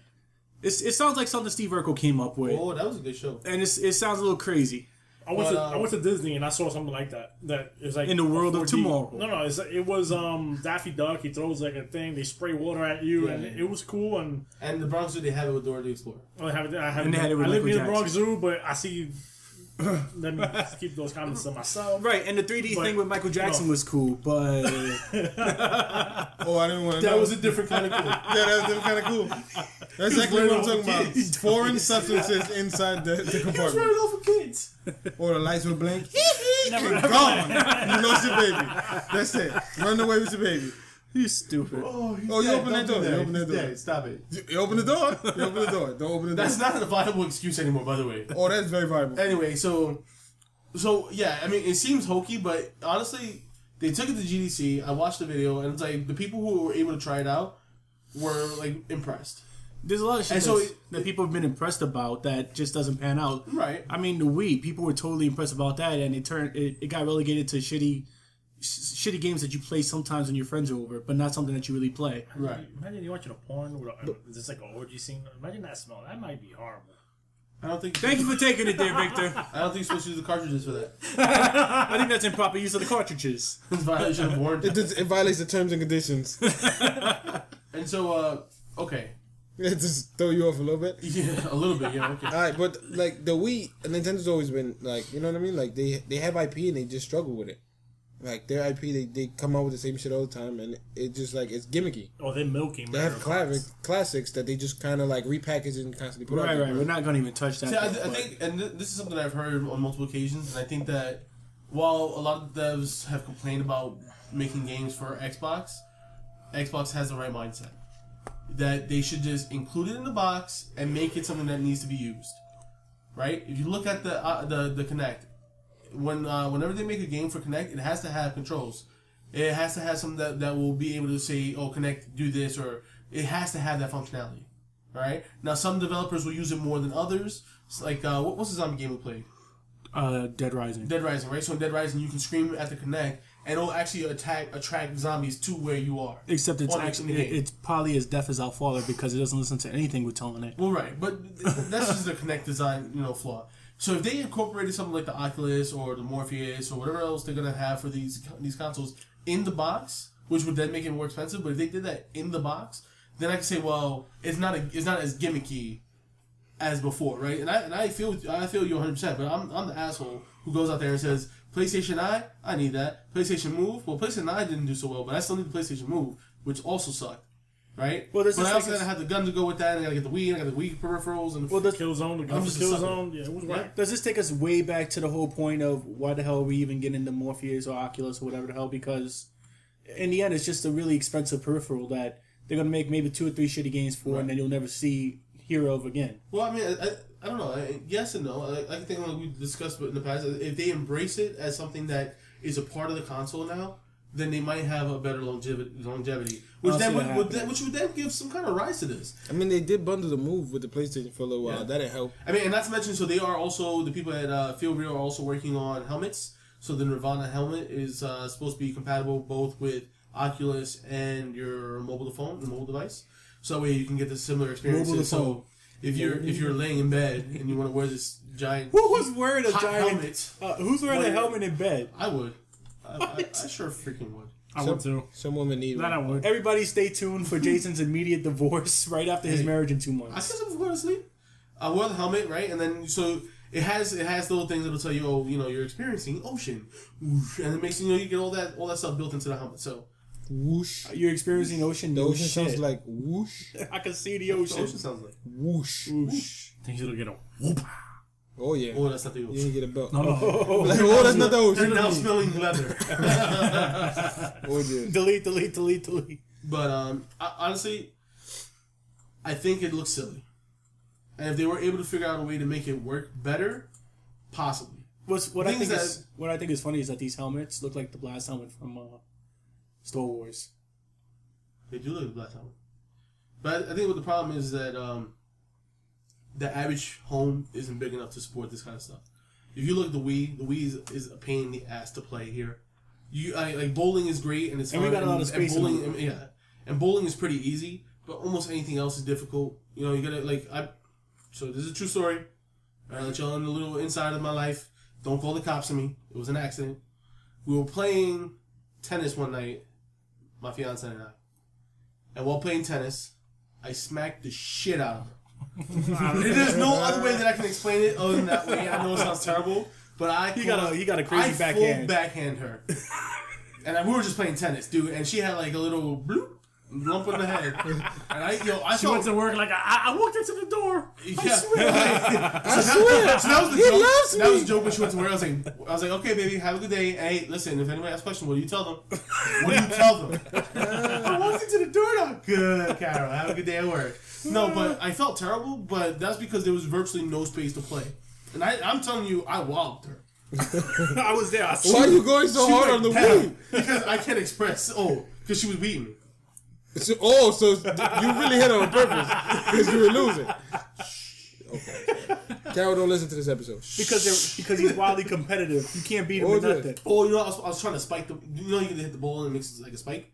It's it sounds like something Steve Urkel came up with. Oh, that was a good show. And it's it sounds a little crazy. I went but, to uh, I went to Disney and I saw something like that. That is like in the world of tomorrow. No, no, it's, it was um, Daffy Duck. He throws like a thing. They spray water at you, yeah, and yeah. It was cool. And and the Bronx Zoo, they have it with Dora the Explorer. I have it. I have and it. They had it with I live in the Bronx Zoo, but I see. Let me keep those comments to myself. Right, and the three D but, thing with Michael Jackson no. was cool, but oh, I didn't want to. That know. was a different kind of cool. Yeah, that was a different kind of cool. That's exactly what I'm talking about. Kids. Foreign substances inside the, the compartment. He was running off of kids. Or the lights would blink. Never gone. You lost your baby. That's it. Run away with your baby. You stupid. Oh, oh you open that door. You open that door. Stop it. You open the door. You open the door. Don't open the door. That's not a viable excuse anymore, by the way. Oh, that's very viable. Anyway, so, so yeah, I mean, it seems hokey, but honestly, they took it to G D C. I watched the video, and it's like the people who were able to try it out were like impressed. There's a lot of shit so it, that people have been impressed about that just doesn't pan out. Right. I mean, the Wii, people were totally impressed about that, and it turned it, it got relegated to shitty. Shitty games that you play sometimes when your friends are over, but not something that you really play. Right. Imagine you're watching a porn with a, there's like an orgy scene. Imagine that smell. That might be horrible. I don't think. Thank you for taking it there, Victor. I don't think you're supposed to use the cartridges for that. I think that's improper use of the cartridges. It's violation of warranty. It, it violates the terms and conditions. And so, uh, okay. It just throw you off a little bit? Yeah, a little bit, yeah, okay. Alright, but like the Wii, Nintendo's always been like, you know what I mean? Like they, they have I P and they just struggle with it. Like, their I P, they, they come out with the same shit all the time, and it's just, like, it's gimmicky. Oh, they're milking. They have classic, classics that they just kind of, like, repackage and constantly put right, out. Right, right. We're not going to even touch that. See, I, th I think, and th this is something I've heard on multiple occasions, and I think that while a lot of devs have complained about making games for Xbox, Xbox has the right mindset. That they should just include it in the box and make it something that needs to be used. Right? If you look at the, uh, the, the Kinect, When uh, whenever they make a game for Kinect, it has to have controls. It has to have something that, that will be able to say, oh, Kinect, do this, or it has to have that functionality. Alright? Now, some developers will use it more than others. It's like, uh, what was the zombie game we played? Uh, Dead Rising. Dead Rising, right? So in Dead Rising, you can scream at the Kinect, and it'll actually attack attract zombies to where you are. Except it's actually it, it's probably as deaf as our father because it doesn't listen to anything we're telling it. Well, right. But that's just the Kinect design, you know, flaw. So if they incorporated something like the Oculus or the Morpheus or whatever else they're gonna have for these these consoles in the box, which would then make it more expensive, but if they did that in the box, then I could say, well, it's not a, it's not as gimmicky as before, right? And I and I feel I feel you one hundred percent, but I'm I'm the asshole who goes out there and says PlayStation Eye, I need that. PlayStation Move, well, PlayStation Eye didn't do so well, but I still need the PlayStation Move, which also sucked. Right? Well, but I also gotta have the gun to go with that, and I gotta get the Wii, and I got the Wii peripherals, and the well, Killzone, the gun, Killzone, yeah, it was right. Does this take us way back to the whole point of why the hell are we even getting into Morpheus or Oculus or whatever the hell? Because in the end, it's just a really expensive peripheral that they're gonna make maybe two or three shitty games for, right. And then you'll never see hear of again. Well, I mean, I, I, I don't know. I, yes and no. I, I think like we discussed in the past, if they embrace it as something that is a part of the console now, then they might have a better longevity, longevity which then would, would then, which would then give some kind of rise to this. I mean, they did bundle the Move with the PlayStation for a little while. Yeah. That didn't help. I mean, and not to mention, so they are also the people at uh, FeelReal are also working on helmets. So the Nirvana helmet is uh, supposed to be compatible both with Oculus and your mobile phone, mobile device. So that way you can get the similar experiences. So if you're if you're laying in bed and you want to wear this giant, who was wearing a giant helmet? Uh, who's wearing a helmet in bed? I would. I, I sure freaking would. I would too. Some women need that. I would. Everybody stay tuned for Jason's immediate divorce right after his hey, marriage in two months. I said I was going to sleep. I wore the helmet, right? And then, so, it has it has little things that will tell you, oh, you know, you're experiencing ocean. And it makes, you know, you get all that all that stuff built into the helmet. So, whoosh. You're experiencing ocean. The ocean sounds like whoosh. I can see the ocean. The ocean sounds like whoosh. Whoosh. I think you'll get a whoop. Oh yeah. Oh, that's not the ocean. You didn't get a belt. No, no. Oh, like, oh, that's not the ocean. They're now smelling leather. Oh yeah. Delete, delete, delete, delete. But um, I, honestly, I think it looks silly, and if they were able to figure out a way to make it work better, possibly. What's, what I think that, is what I think is funny is that these helmets look like the blast helmet from uh, Star Wars. They do look like the blast helmet, but I, I think what the problem is that um, the average home isn't big enough to support this kind of stuff. If you look at the Wii, the Wii is, is a pain in the ass to play here. You I, like bowling is great and it's and fun, we got a lot and, of space. And bowling, and, yeah, and bowling is pretty easy, but almost anything else is difficult. You know, you gotta like I. So this is a true story. All right, let y'all in a little inside of my life. Don't call the cops on me. It was an accident. We were playing tennis one night, my fiance and I. And while playing tennis, I smacked the shit out of her. There's no other way that I can explain it other than that way. I know it sounds terrible, but I he got a he got a crazy I backhand. I backhand her, and I, we were just playing tennis, dude. And she had like a little bloop. Lump on the head, and I yo I she felt, went to work like I, I walked into the door. Yeah. I swear, I so swear. That, so that was the he joke. Loves that me. was the joke when she went to work. I was like, I was like, okay, baby, have a good day. Hey, listen, if anybody asks questions, what do you tell them? What do you tell them? I walked into the door. Now. Good, Carol. Have a good day at work. No, but I felt terrible. But that's because there was virtually no space to play, and I, I'm telling you, I walloped her. I was there. I Why are you going so hard on the Wii? Because I can't express. Oh, because she was beating me. So, oh, so you really hit her on purpose because you were losing. Okay. Carol, don't listen to this episode. Because because he's wildly competitive. You can't beat him oh, with yeah. nothing. Oh, you know, I was, I was trying to spike the... You know you can hit the ball and it makes it like a spike?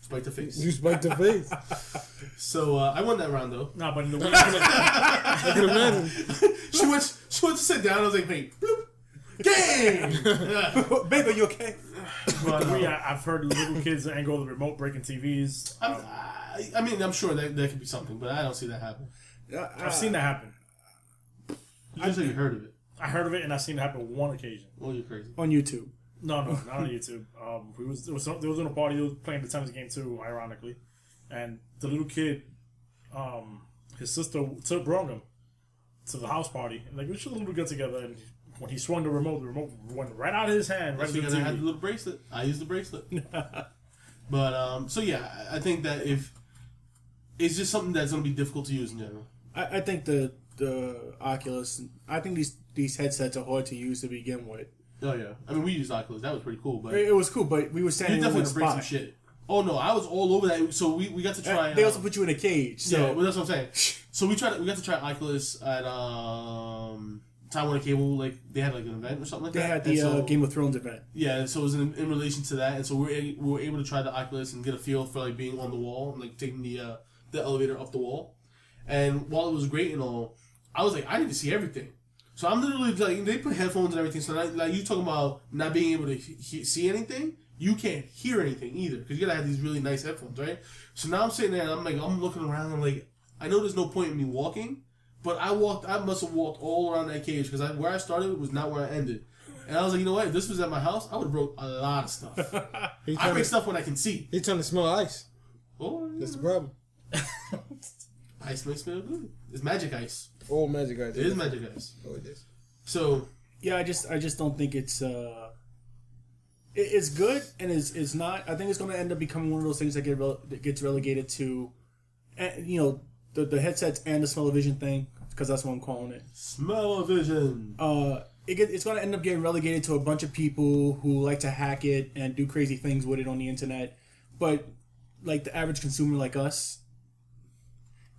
Spike the face. You spiked the face. So, uh, I won that round, though. Nah, but in the way... I can imagine. She went, she went to sit down. I was like, wait, bloop. Game! Yeah. Babe, are you okay? But, um, I, I've heard little kids angle the remote breaking T Vs. I'm, I, I mean, I'm sure that, that could be something, but I don't see that happen. Uh, I've seen that happen. You just said you heard of it. I heard of it, and I've seen it happen one occasion. Well, you're crazy. On YouTube. No, no, not on YouTube. Um, we was, there, was some, there was a little party that was playing the tennis game, too, ironically. And the little kid, um, his sister, took brought him to the house party. And, like, we should little get together, and... When he swung the remote, the remote went right out of his hand. Right because I had the little bracelet. I used the bracelet. But, um, so yeah, I think that if... It's just something that's going to be difficult to use in general. I, I think the the Oculus... I think these, these headsets are hard to use to begin with. Oh, yeah. I mean, we used Oculus. That was pretty cool, but... It, it was cool, but we were standing in one spot. You definitely break some shit. Oh, no. I was all over that. So we, we got to try... They also uh, put you in a cage, so... Yeah, well, that's what I'm saying. So we tried. We got to try Oculus at, um... Taiwan Cable, like they had like an event or something like they that. They had the so, uh, Game of Thrones event. Yeah, so it was in, in relation to that, and so we're we were able to try the Oculus and get a feel for like being on the wall and like taking the uh, the elevator up the wall. And while it was great and all, I was like, I need to see everything. So I'm literally like, they put headphones and everything. So now, like you talking about not being able to he see anything, you can't hear anything either because you gotta have these really nice headphones, right? So now I'm sitting there and I'm like, I'm looking around. And I'm like, I know there's no point in me walking. But I walked. I must have walked all around that cage because I, where I started was not where I ended. And I was like, you know what? If this was at my house, I would have broke a lot of stuff. I break to, stuff when I can see. He's trying to smell ice. Oh, that's the problem. Ice makes me good. It's magic ice. Oh, magic ice. It is magic ice. Oh, it is. So yeah, I just, I just don't think it's. Uh, it, it's good and it's, it's not. I think it's going to end up becoming one of those things that get rele that gets relegated to, uh, you know. The, the headsets and the smell-o-vision thing, because that's what I'm calling it. Smell-o-vision. Uh, it get, it's going to end up getting relegated to a bunch of people who like to hack it and do crazy things with it on the internet. But, like, the average consumer like us,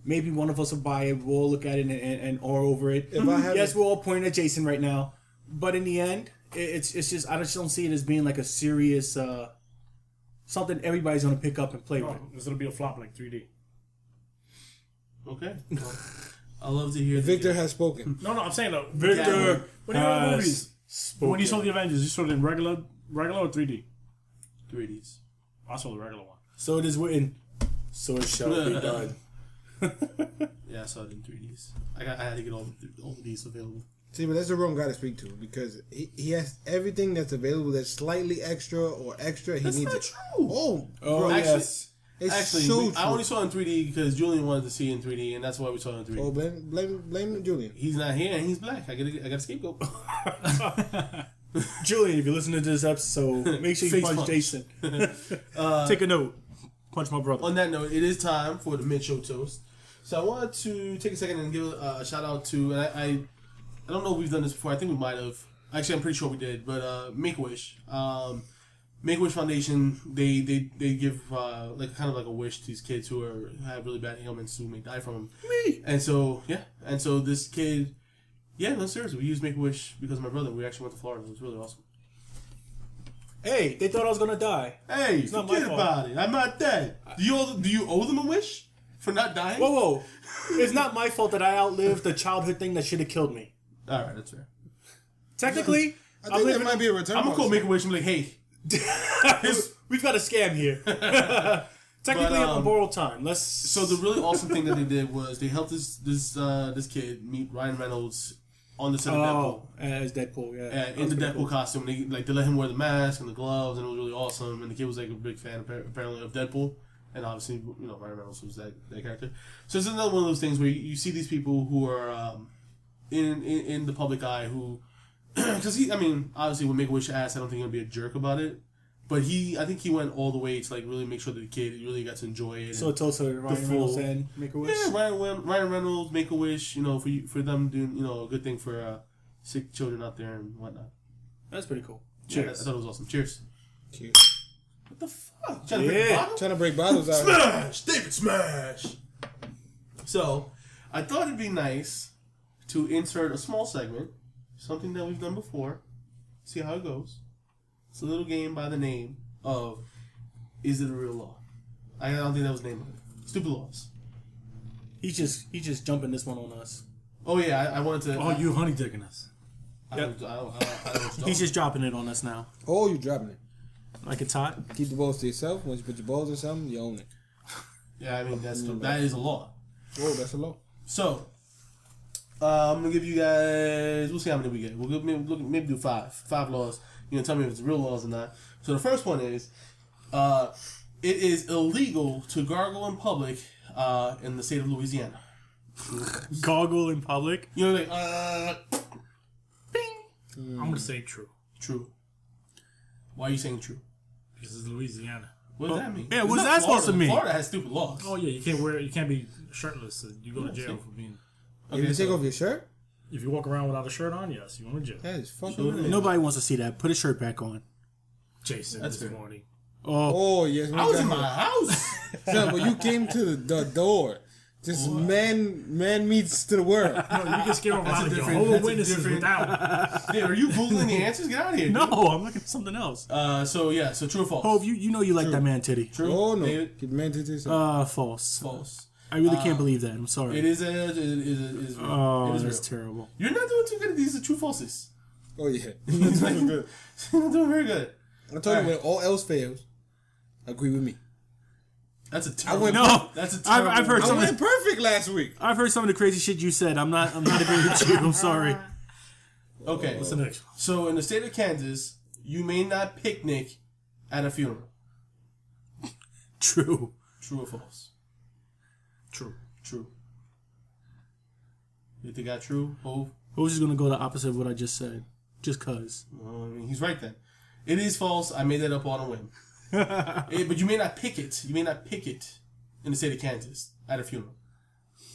maybe one of us will buy it, we'll look at it and, and, and awe over it. If I yes, we're all pointing at Jason right now. But in the end, it, it's it's just, I just don't see it as being, like, a serious, uh, something everybody's going to pick up and play oh, with. It's going to be a flop like three D. Okay. Well, I love to hear Victor has spoken. No, no, I'm saying though. Victor What do you know movies? Spoken. When you saw the Avengers, you saw it in regular regular or three D? three Ds. I saw the regular one. So it is written. So it shall be done. Yeah, I saw it in three Ds. I got I had to get all the all the Ds available. See, but that's the wrong guy to speak to, because he, he has everything that's available that's slightly extra or extra. He that's needs not it. True. Oh, oh bro, actually, yes. It's actually, so we, true. I only saw it in three D because Julian wanted to see it in three D, and that's why we saw it in three D. Oh, blame, blame, blame Julian. He's not here, and he's black. I got, I got a scapegoat. Julian, if you listen to this episode, make sure you punch, punch Jason. uh, Take a note. Punch my brother. On that note, it is time for the mid-show toast. So I wanted to take a second and give a, a shout out to, and I, I I don't know if we've done this before. I think we might have. Actually, I'm pretty sure we did. But uh, Make-A-Wish, um, Make-A-Wish Foundation, they they they give uh, like kind of like a wish to these kids who are have really bad ailments who may die from them. Me. And so yeah, and so this kid, yeah, no seriously, we used Make-A-Wish because of my brother. We actually went to Florida. It was really awesome. Hey, they thought I was gonna die. Hey, it's not forget my fault. About it. I'm not dead. Do you owe, do you owe them a wish for not dying? Whoa, whoa! It's not my fault that I outlived the childhood thing that should have killed me. All right, that's fair. Technically, I think I'm living, that might be a return. I'm gonna call Make-A-Wish. I'm like, hey, we've got a scam here. Technically, but, um, I'm on borrowed time. Let's. So the really awesome thing that they did was they helped this this uh, this kid meet Ryan Reynolds on the set of oh, Deadpool. As Deadpool, yeah. And in the Deadpool cool. costume, they like they let him wear the mask and the gloves, and it was really awesome. And the kid was like a big fan apparently of Deadpool. And obviously, you know, Ryan Reynolds was that, that character. So it's another one of those things where you, you see these people who are. Um, In, in in the public eye, who, because he, I mean, obviously, when Make-A-Wish asked, I don't think he'll be a jerk about it, but he, I think he went all the way to like really make sure that the kid really got to enjoy it. So it's also Ryan full, Reynolds and Make-A-Wish. Yeah, Ryan Ryan Reynolds, Make-A-Wish. You know, for for them doing, you know, a good thing for uh, sick children out there and whatnot. That's pretty cool. Cheers! Yeah, I thought it was awesome. Cheers! Cheers! What the fuck? Trying yeah. to break bottles? Trying to break bottles out. Smash, David, smash! So, I thought it'd be nice to insert a small segment, something that we've done before, see how it goes. It's a little game by the name of Is It a Real Law? I don't think that was the name of it. Stupid Laws. He just he just jumping this one on us. Oh yeah, I, I wanted to. Oh, you honey digging us. I yep. don't, I don't, I don't, I don't He's just dropping it on us now. Oh, you're dropping it. Like it's hot. Keep the balls to yourself. Once you put your balls or something, you own it. Yeah, I mean that's the, that is a law. Oh, that's a law. So. Uh, I'm gonna give you guys. We'll see how many we get. We'll give, maybe, look, maybe do five, five laws. You know, tell me if it's real laws or not. So the first one is, uh, it is illegal to gargle in public uh, in the state of Louisiana. Gargle in public? You know, like, uh, bing. Mm. I'm gonna say true. True. Why are you saying true? Because it's Louisiana. What does oh, that mean? Yeah, what's that Florida. supposed to mean? Florida has stupid laws. Oh yeah, you can't wear. You can't be shirtless. So you go yeah, to jail for being. Okay, if you so take off your shirt? If you walk around without a shirt on, yes, you're going to jail. That is fucking sure. Nobody wants to see that. Put a shirt back on. Jason, that's this morning. Oh, oh yes. I was in my house. So, but you came to the, the door. Just what? man man meets to the world. No, you can skip around your whole witnesses without. Yeah, are you Googling the answers? Get out of here. No, dude. I'm looking for something else. Uh, So, yeah, so true or false? Oh, you, you know you like true. that man titty. True. Oh, no. Get man titty. Uh, false. False. I really can't um, believe that. I'm sorry. It is. A, it is. A, it is real. Oh, it is that's real. terrible. You're not doing too good at these. Are true falses. Oh yeah, you're not doing good. You're not doing very good. I'm telling you, right. When all else fails, agree with me. That's a terrible. I went, no, that's a terrible. I've, I've heard. I went perfect last week. I've heard some of the crazy shit you said. I'm not. I'm not agreeing with you. I'm sorry. Okay. What's the next one? So in the state of Kansas, you may not picnic at a funeral. True. True or false? True. True. You think I true? Oh. I was just going to go the opposite of what I just said. Just because. Well, I mean, he's right then. It is false. I made that up on a whim. It, but you may not pick it. You may not pick it in the state of Kansas at a funeral.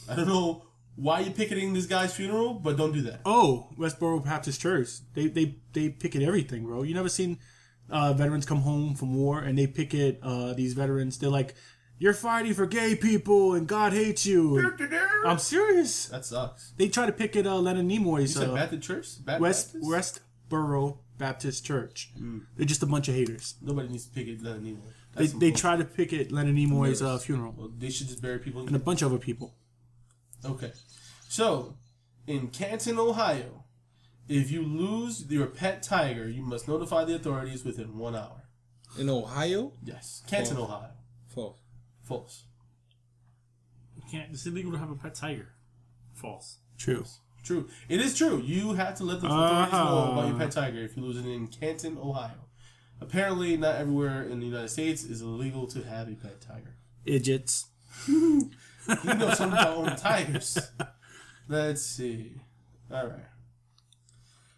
I don't know why you're picketing this guy's funeral, but don't do that. Oh, Westboro Baptist Church. They they, they picket everything, bro. You never seen uh, veterans come home from war and they picket uh, these veterans. They're like... You're fighting for gay people, and God hates you. I'm serious. That sucks. They try to pick at uh, Leonard Nimoy's. You said uh, Baptist Church? Bad West Baptist? Westboro Baptist Church. Mm. They're just a bunch of haters. Nobody needs to pick at Leonard Nimoy. That's they they bullshit. try to pick at Leonard Nimoy's uh, funeral. Well, they should just bury people. In and a bunch of other people. Okay. So, in Canton, Ohio, if you lose your pet tiger, you must notify the authorities within one hour. In Ohio? Yes. Canton, False. Ohio. False. False. You can't. It's illegal to have a pet tiger. False. True. True. It is true. You have to let the authorities uh-huh. know about your pet tiger if you lose it in Canton, Ohio. Apparently, not everywhere in the United States is illegal to have a pet tiger. Idiots. You know something about tigers. Let's see. All right.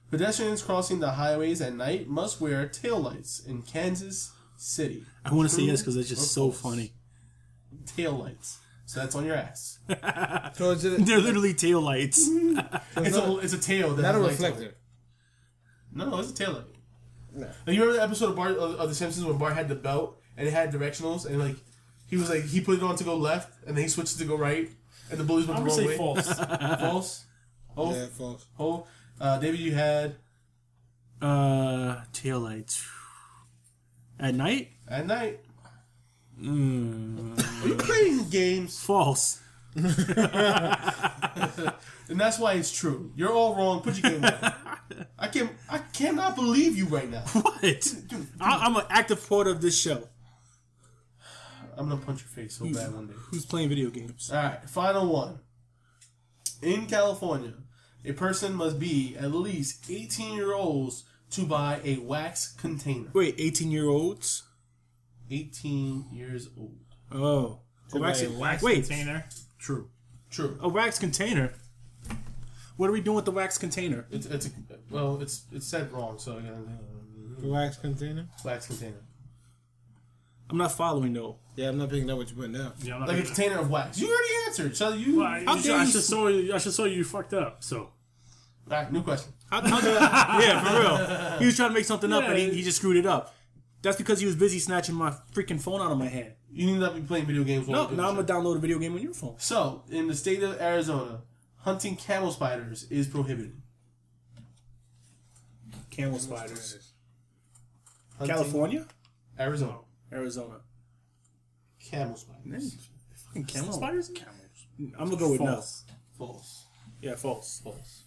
Pedestrians crossing the highways at night must wear taillights in Kansas City. I want to say yes because it's just so funny. Taillights. So that's on your ass. So it's a, they're literally taillights. So it's, not, a, it's a tail. That not a reflector. No, no, it's a taillight. No. Like, you remember the episode of, Bart, of, of The Simpsons when Bart had the belt and it had directionals and like he was like he put it on to go left and then he switched it to go right and the bullies went the wrong way. False. False. Oh, yeah, false. Oh. Uh, David, you had uh taillights at night. At night. Mm. Are you playing games? False. And that's why it's true. You're all wrong. Put your game down. I can I cannot believe you right now. What? Dude, dude. I, I'm an active part of this show. I'm gonna punch your face so who's, bad one day. Who's playing video games? All right, final one. In California, a person must be at least eighteen year olds to buy a wax container. Wait, eighteen year olds? eighteen years old. Oh. A wax, a wax wait. container? True. True. A wax container? What are we doing with the wax container? It's, it's a, well, it's it's said wrong, so I gotta... Uh, the wax container? Wax container. I'm not following, though. Yeah, I'm not picking up what you're putting down. Yeah, I'm not like a container up. of wax. You already answered. So you... Well, I, you should, I, just saw you, I just saw you fucked up, so... All right, new question. How, how did I, yeah, for real. He was trying to make something yeah, up, and he, he just screwed it up. That's because he was busy snatching my freaking phone out of my hand. You need not be playing video games. No, now I'm going to download a video game on your phone. So, in the state of Arizona, hunting camel spiders is prohibited. Camel spiders. Hunting California? Arizona. Arizona. Camel spiders. Fucking camel spiders? Camels. I'm going to go with false. No. False. Yeah, false. False.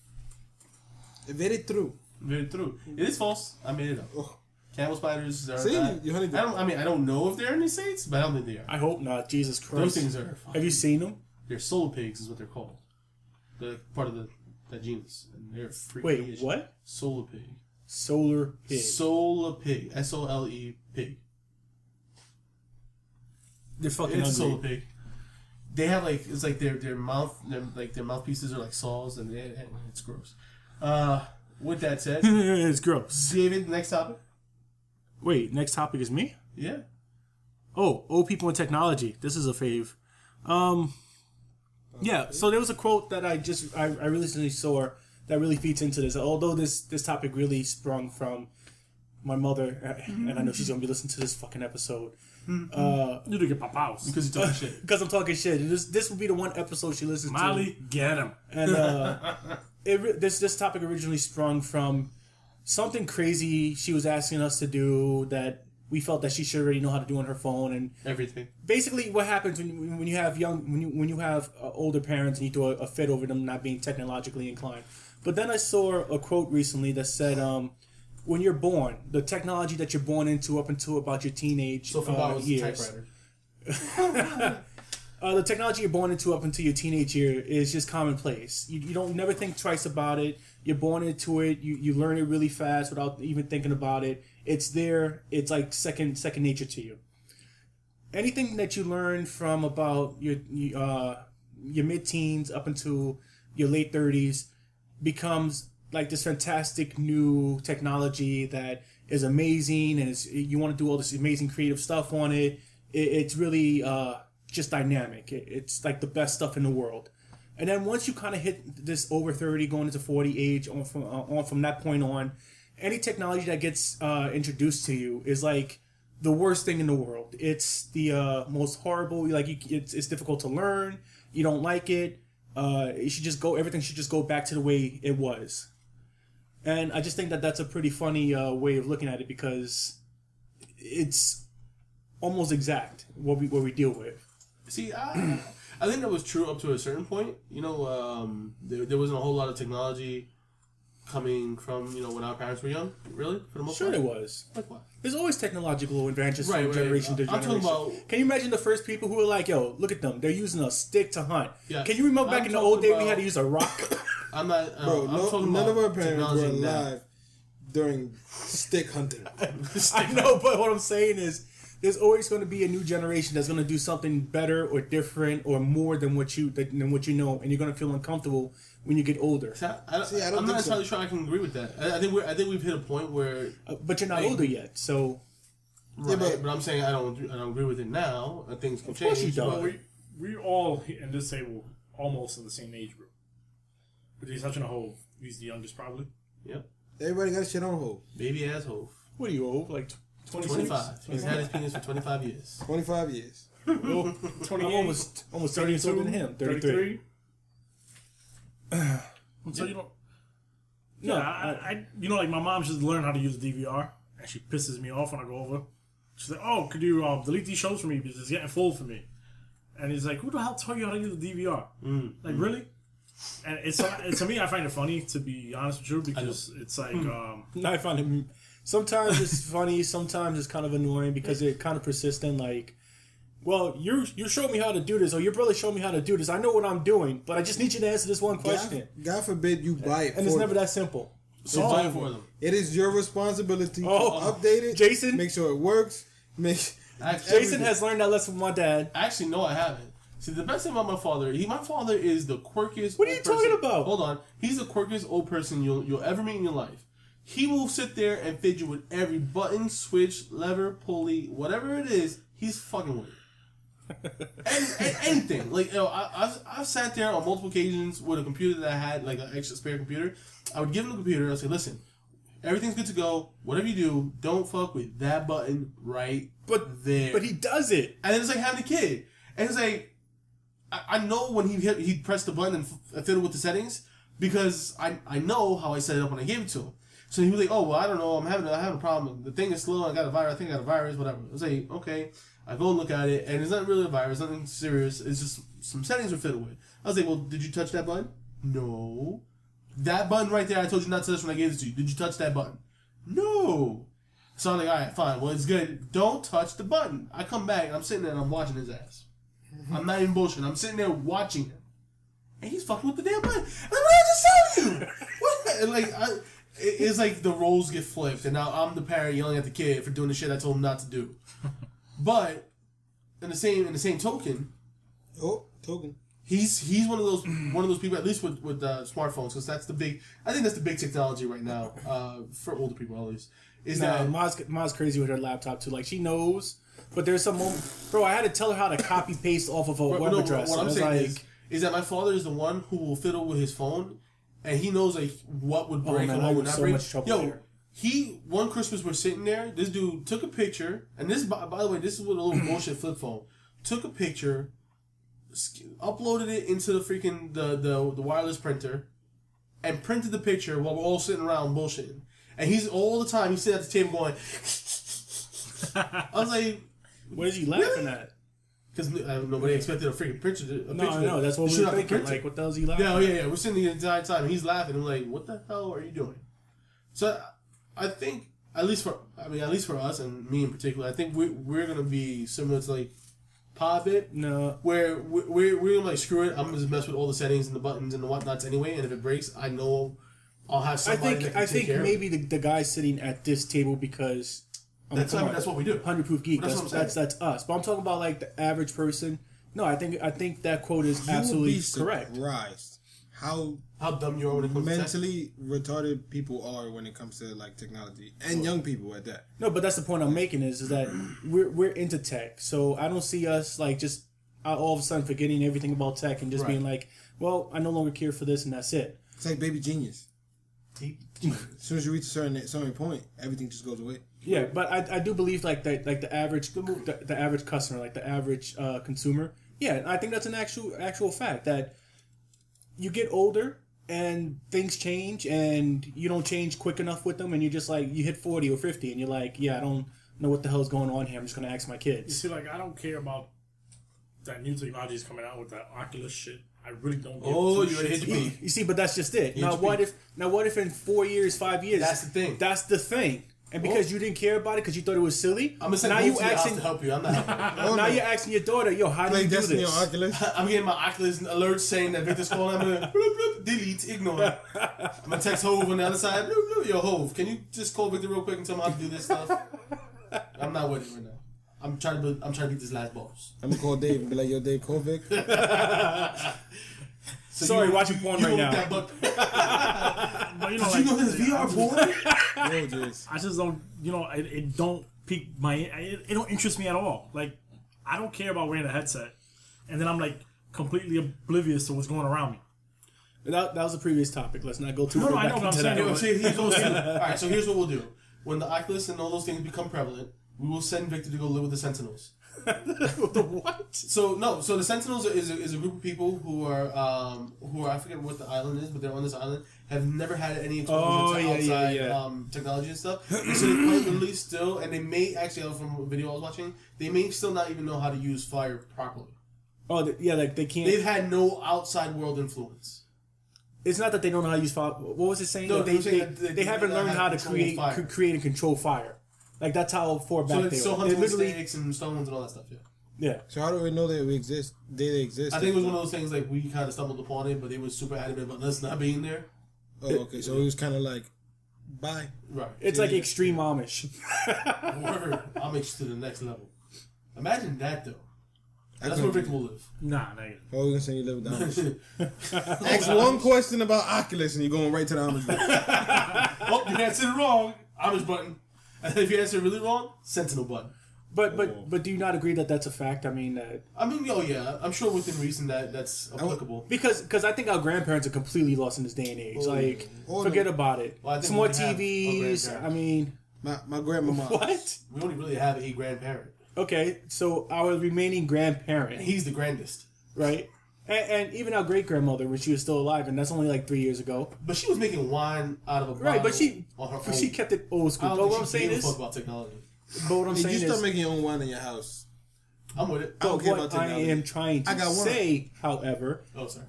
Very true. Very true. It is false. I made it up. Oh. Camel spiders are See, not, you, you I, don't, I mean, I don't know if they're in the States, but I don't think they are. I hope not. Jesus Christ. Those things are fine. Have you seen them? They're solar pigs is what they're called. They're part of the, that genus. And they're freaking Wait, Asian. What? Solar pig. Solar pig. Solar pig. S O L E pig. They're fucking it's ugly. Solar pig. They have like, it's like their, their mouth, their, like their mouthpieces are like saws and they, it's gross. Uh, with that said. It's gross. David, next topic. Wait, next topic is me? Yeah. Oh, old people in technology. This is a fave. Um, yeah, so there was a quote that I just, I, I recently saw that really feeds into this. Although this, this topic really sprung from my mother, and I know she's going to be listening to this fucking episode. Uh, you need to get my house. Because you're talking shit. Because I'm talking shit. This, this will be the one episode she listens Molly, to. Molly, get him. And uh, it, this, this topic originally sprung from something crazy she was asking us to do that we felt that she should already know how to do on her phone and everything. Basically, what happens when you, when you have young when you when you have uh, older parents and you throw a, a fit over them not being technologically inclined. But then I saw a quote recently that said, um, "When you're born, the technology that you're born into up until about your teenage so uh, years, typewriter. uh, the technology you're born into up until your teenage year is just commonplace. You, you don't never think twice about it." You're born into it. You, you learn it really fast without even thinking about it. It's there. It's like second second nature to you. Anything that you learn from about your uh, your mid-teens up until your late thirties becomes like this fantastic new technology that is amazing, and it's, you want to do all this amazing creative stuff on it. it it's really uh, just dynamic. It, it's like the best stuff in the world. And then once you kind of hit this over thirty, going into forty age, on from uh, on from that point on, any technology that gets uh, introduced to you is like the worst thing in the world. It's the uh, most horrible. Like you, it's it's difficult to learn. You don't like it. Uh, it should just go. Everything should just go back to the way it was. And I just think that that's a pretty funny uh, way of looking at it because it's almost exact what we what we deal with. See, I. I think that was true up to a certain point. You know, um, there, there wasn't a whole lot of technology coming from, you know, when our parents were young, really, for the most part. Sure, it was. Like what? There's always technological advances right, from right, generation uh, to generation. I'm talking about... Can you imagine the first people who were like, yo, look at them. They're using a stick to hunt. Yeah. Can you remember back I'm in the old about... day we had to use a rock? I'm not. Uh, Bro, I'm no, talking none about of our parents were alive now. During stick hunting. stick I know, but what I'm saying is, there's always going to be a new generation that's going to do something better or different or more than what you than what you know, and you're going to feel uncomfortable when you get older. I, I, See, I don't I'm not entirely so. sure I can agree with that. I, I think we I think we've hit a point where, uh, but you're not I, older yet, so. Right, yeah, but, but I'm saying I don't I don't agree with it now. Things can of change. Course you don't. We we all in this table almost in the same age group. But he's touching a hole. He's the youngest, probably. Yep. Everybody got shit on hole. Baby ass hole. What are you old? Like twenty-five. He's had his penis for twenty-five years. Twenty-five years. Well, twenty. I'm almost almost thirty years older than him. Thirty-three. So you don't. No, yeah, I, I. You know, like my mom just learned how to use D V R, and she pisses me off when I go over. She's like, "Oh, could you uh, delete these shows for me because it's getting full for me?" And he's like, "Who the hell told you how to use the D V R?" Mm. Like, mm. really? And it's uh, to me, I find it funny, to be honest with you, because it's like um, no, I find it sometimes it's funny, sometimes it's kind of annoying because it's kind of persistent. Like, well, you you showed me how to do this, or your brother showed me how to do this. I know what I'm doing, but I just need you to answer this one question. God, God forbid you buy it, and for it's them. Never that simple. So buy it for them. It is your responsibility oh, to update it, Jason. Make sure it works. Make actually, Jason has learned that lesson from my dad. Actually, no, I haven't. See, the best thing about my father, he, my father is the quirkiest. What are you talking about? Hold on, he's the quirkiest old person you'll you'll ever meet in your life. He will sit there and fidget with every button, switch, lever, pulley, whatever it is. He's fucking with it. and, and anything like, you know, I, I've I've sat there on multiple occasions with a computer that I had, like an extra spare computer. I would give him the computer. I'd say, listen, everything's good to go. Whatever you do, don't fuck with that button right but, there. But he does it, and it's like having a kid, and it's like. I know when he hit, he pressed the button and fiddled with the settings because I I know how I set it up when I gave it to him. So he was like, oh well, I don't know, I'm having a, I have a problem. The thing is slow. I got a virus. I think I got a virus. Whatever. I was like, okay. I go and look at it, and it's not really a virus. Nothing serious. It's just some settings were fiddled with. I was like, well, did you touch that button? No. That button right there. I told you not to touch when I gave it to you. Did you touch that button? No. So I'm like, all right, fine. Well, it's good. Don't touch the button. I come back and I'm sitting there and I'm watching his ass. I'm not even bullshitting. I'm sitting there watching him, and he's fucking with the damn button. And what did I just tell you? What? And like, I, it, it's like the roles get flipped, and now I'm the parent yelling at the kid for doing the shit I told him not to do. But in the same in the same token, oh token, he's he's one of those one of those people, at least with with uh, smartphones, because that's the big. I think that's the big technology right now uh, for older people at least. Is nah, that Ma's Ma's crazy with her laptop too? Like she knows. But there's some moment, bro. I had to tell her how to copy paste off of a web no, address. What I'm and saying like, is, is that my father is the one who will fiddle with his phone, and he knows like what would break oh, man, and what would not so break. Much trouble Yo, there. He one Christmas we're sitting there. This dude took a picture, and this by, by the way, this is with a little bullshit flip phone. Took a picture, uploaded it into the freaking the the, the wireless printer, and printed the picture while we're all sitting around bullshitting. And he's all the time he's sitting at the table going. I was like. What is he laughing really? at? Because uh, nobody expected a freaking picture. To, a no, picture no, to, that's what we were thinking. Like, what the hell is he laughing yeah, at? Yeah, yeah, yeah. We're sitting the entire time, and he's laughing. I'm like, what the hell are you doing? So I think, at least for, I mean, at least for us, and me in particular, I think we're, we're going to be similar to, like, Pop-It. No. Where we're, we're going to, like, screw it. I'm going to just mess with all the settings and the buttons and the whatnots anyway, and if it breaks, I know I'll have somebody I think, that can I take think care maybe the, the guy sitting at this table because... I'm that's I mean, that's what we do. one hundred proof geek. That's that's, that's that's us. But I'm talking about like the average person. No, I think I think that quote is you absolutely be correct. Surprised how how dumb you are when it comes mentally to retarded people are when it comes to like technology and well, young people at that. No, but that's the point I'm making is is that we're we're into tech. So I don't see us like just all of a sudden forgetting everything about tech and just right. being like, well, I no longer care for this and that's it. It's like baby genius. As soon as you reach a certain certain point, everything just goes away. Yeah, but I, I do believe like that like the average the, the average customer, like the average uh, consumer. Yeah, I think that's an actual actual fact that you get older and things change and you don't change quick enough with them and you just like you hit forty or fifty and you're like, yeah, I don't know what the hell is going on here. I'm just gonna ask my kids. You see, like I don't care about that new technology is coming out with that Oculus shit. I really don't get oh, you hit me. You see, but that's just it. Now what if now what if in four years, five years? That's the thing. That's the thing. And because well, you didn't care about it because you thought it was silly, I'm gonna say now you asking to help you. I'm not helping. Now man. You're asking your daughter, yo, how do Play you do Destiny this? Oculus. I'm getting my Oculus alert saying that Victor's calling. I'm gonna bloop, bloop, delete, ignore. I'm gonna text Hove on the other side. Bloop, bloop, yo, Hove, can you just call Victor real quick and tell him how to do this stuff? I'm not with it right now. I'm trying to. I'm trying to beat this last boss. I'm gonna call Dave and be like, yo, Dave, call Vic. So sorry, you, watching porn you, right you now. But, but you know, did like, you know this V R porn? Yo, I just don't. You know, it, it don't pique my. It, it don't interest me at all. Like, I don't care about wearing a headset, and then I'm like completely oblivious to what's going around me. That, that was the previous topic. Let's not go too. No, no, I know what I'm saying. Yo, see, here's what we'll all right, so here's what we'll do. When the Oculus and all those things become prevalent, we will send Victor to go live with the Sentinels. The what? So no, so the Sentinels are, is a, is a group of people who are um who are I forget what the island is, but they're on this island, have never had any exposure oh, to yeah, outside yeah, yeah. um technology and stuff. So they're quite literally still, and they may actually from a video I was watching, they may still not even know how to use fire properly. Oh they, yeah, like they can't. They've had no outside world influence. It's not that they don't know how to use fire. What was it saying? No, they, they, they, they haven't learned how to create fire. create and control fire. Like, that's how far back so they so were. So literally snakes and stones and all that stuff, yeah. Yeah. So how do we know that we exist? They, they exist. I think it was one of those things, like, we kind of stumbled upon it, but they were super adamant about us not being there. Oh, okay. So it was kind of like, bye. Right. It's yeah. like extreme Amish. Word. Amish to the next level. Imagine that, though. That's where Rick will live. Nah, not yet. Oh, we're going to say you live with the Amish. Ask one question about Oculus, and you're going right to the Amish button. Oh, you answered it wrong. Amish button. If you answer really wrong, Sentinel button. But but but do you not agree that that's a fact? I mean, uh, I mean, oh yeah, I'm sure within reason that that's applicable. Because because I think our grandparents are completely lost in this day and age. Oh, like, oh, forget no. about it. Well, some more T Vs. I mean, my my grandmama. What? We only really have a grandparent. Okay, so our remaining grandparent. He's the grandest, right? And, and even our great grandmother, when she was still alive, and that's only like three years ago. But she was making wine out of a bottle. Right, but she, but she kept it old school. I don't but what I'm saying is, fuck about technology. But what I'm hey, saying is, you start making your own wine in your house. I'm with it. I don't care about technology. I am trying to I got say, however, oh sorry,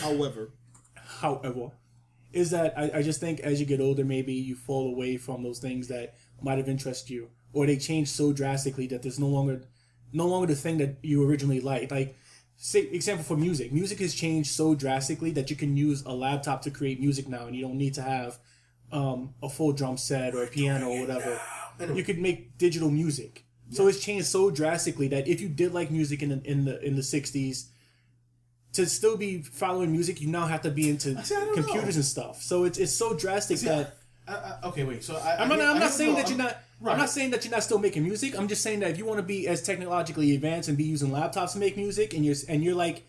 however, however, is that I, I just think as you get older, maybe you fall away from those things that might have interested you, or they change so drastically that there's no longer, no longer the thing that you originally liked, like. Say, example for music. Music has changed so drastically that you can use a laptop to create music now, and you don't need to have um, a full drum set or a piano or whatever. You could make digital music. Yeah. So it's changed so drastically that if you did like music in the, in the in the sixties, to still be following music, you now have to be into See, computers know. and stuff. So it's it's so drastic See, that. I, I, okay, wait. So I, I'm not. I, I'm not saying know. that you're not. Right. I'm not saying that you're not still making music. I'm just saying that if you want to be as technologically advanced and be using laptops to make music, and you're and you're like,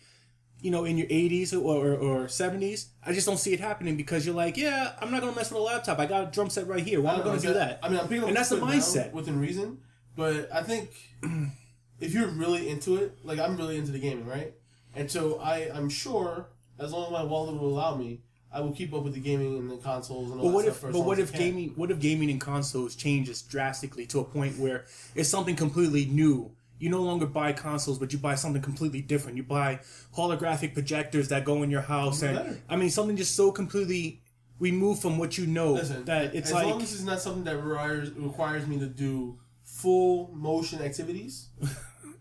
you know, in your eighties or, or, or seventies, I just don't see it happening because you're like, yeah, I'm not gonna mess with a laptop. I got a drum set right here. Why am I gonna do that? I mean, I'm and that's the mindset within reason. But I think if you're really into it, like I'm really into the gaming, right? And so I, I'm sure as long as my wallet will allow me. I will keep up with the gaming and the consoles and all that stuff. But what if gaming, what if gaming and consoles changes drastically to a point where it's something completely new? You no longer buy consoles, but you buy something completely different. You buy holographic projectors that go in your house, and I mean something just so completely removed from what you know that it's like. As long as it's not something that requires requires me to do full motion activities,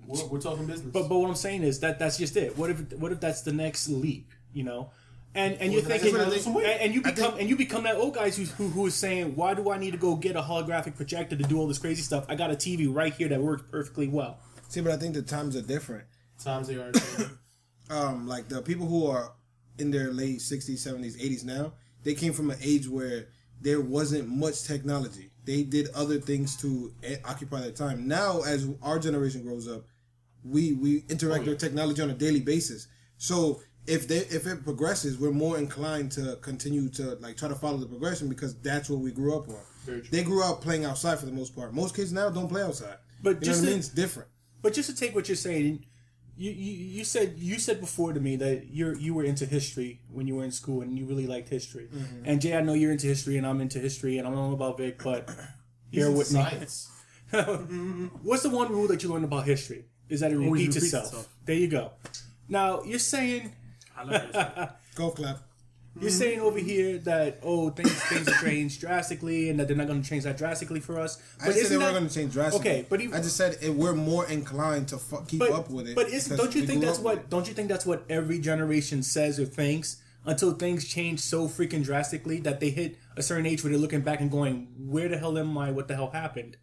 we're, we're talking business. But but what I'm saying is that that's just it. What if what if that's the next leap? You know. And and well, you're thinking, and, and you become think, and you become that old guy who's, who who is saying, why do I need to go get a holographic projector to do all this crazy stuff? I got a T V right here that works perfectly well. See, but I think the times are different. Times they are different. um, like the people who are in their late sixties, seventies, eighties now, they came from an age where there wasn't much technology. They did other things to occupy their time. Now, as our generation grows up, we we interact oh, yeah. with technology on a daily basis. So. If they if it progresses, we're more inclined to continue to like try to follow the progression because that's what we grew up on. They grew up playing outside for the most part. Most kids now don't play outside. But you just know what to, I mean? It's different. But just to take what you're saying, you, you you said you said before to me that you're you were into history when you were in school and you really liked history. Mm-hmm. And Jay, I know you're into history and I'm into history and I don't know about Vic, but here with science. What's the one rule that you learned about history? Is that it repeats, repeats itself. itself. There you go. Now you're saying. I love golf clap. You're saying over here that, oh, things things have changed drastically and that they're not going to change that drastically for us. But I said they weren't going to change drastically. Okay, but even, I just said it, we're more inclined to fu keep but, up with it. But don't you think that's what don't you think that's what every generation says or thinks until things change so freaking drastically that they hit a certain age where they're looking back and going, where the hell am I? What the hell happened?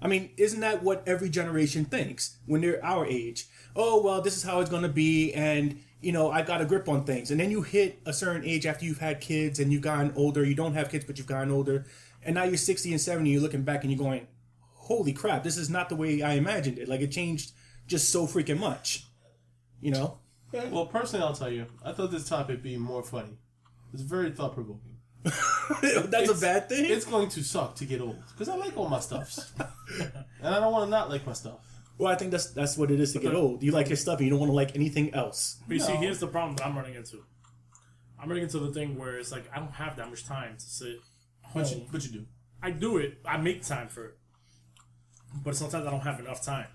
I mean, isn't that what every generation thinks when they're our age? Oh, well, this is how it's going to be, and you know, I got a grip on things. And then you hit a certain age after you've had kids and you've gotten older. You don't have kids, but you've gotten older. And now you're sixty and seventy. You're looking back and you're going, holy crap, this is not the way I imagined it. Like, it changed just so freaking much, you know? Yeah. Well, personally, I'll tell you, I thought this topic would be more funny. It's very thought-provoking. That's it's, a bad thing? It's going to suck to get old. Because I like all my stuffs. And I don't want to not like my stuff. Well, I think that's that's what it is to get old. You like your stuff and you don't want to like anything else. But you no. see, here's the problem that I'm running into. I'm running into the thing where it's like, I don't have that much time to sit home. But you, but you do. I do it. I make time for it. But sometimes I don't have enough time.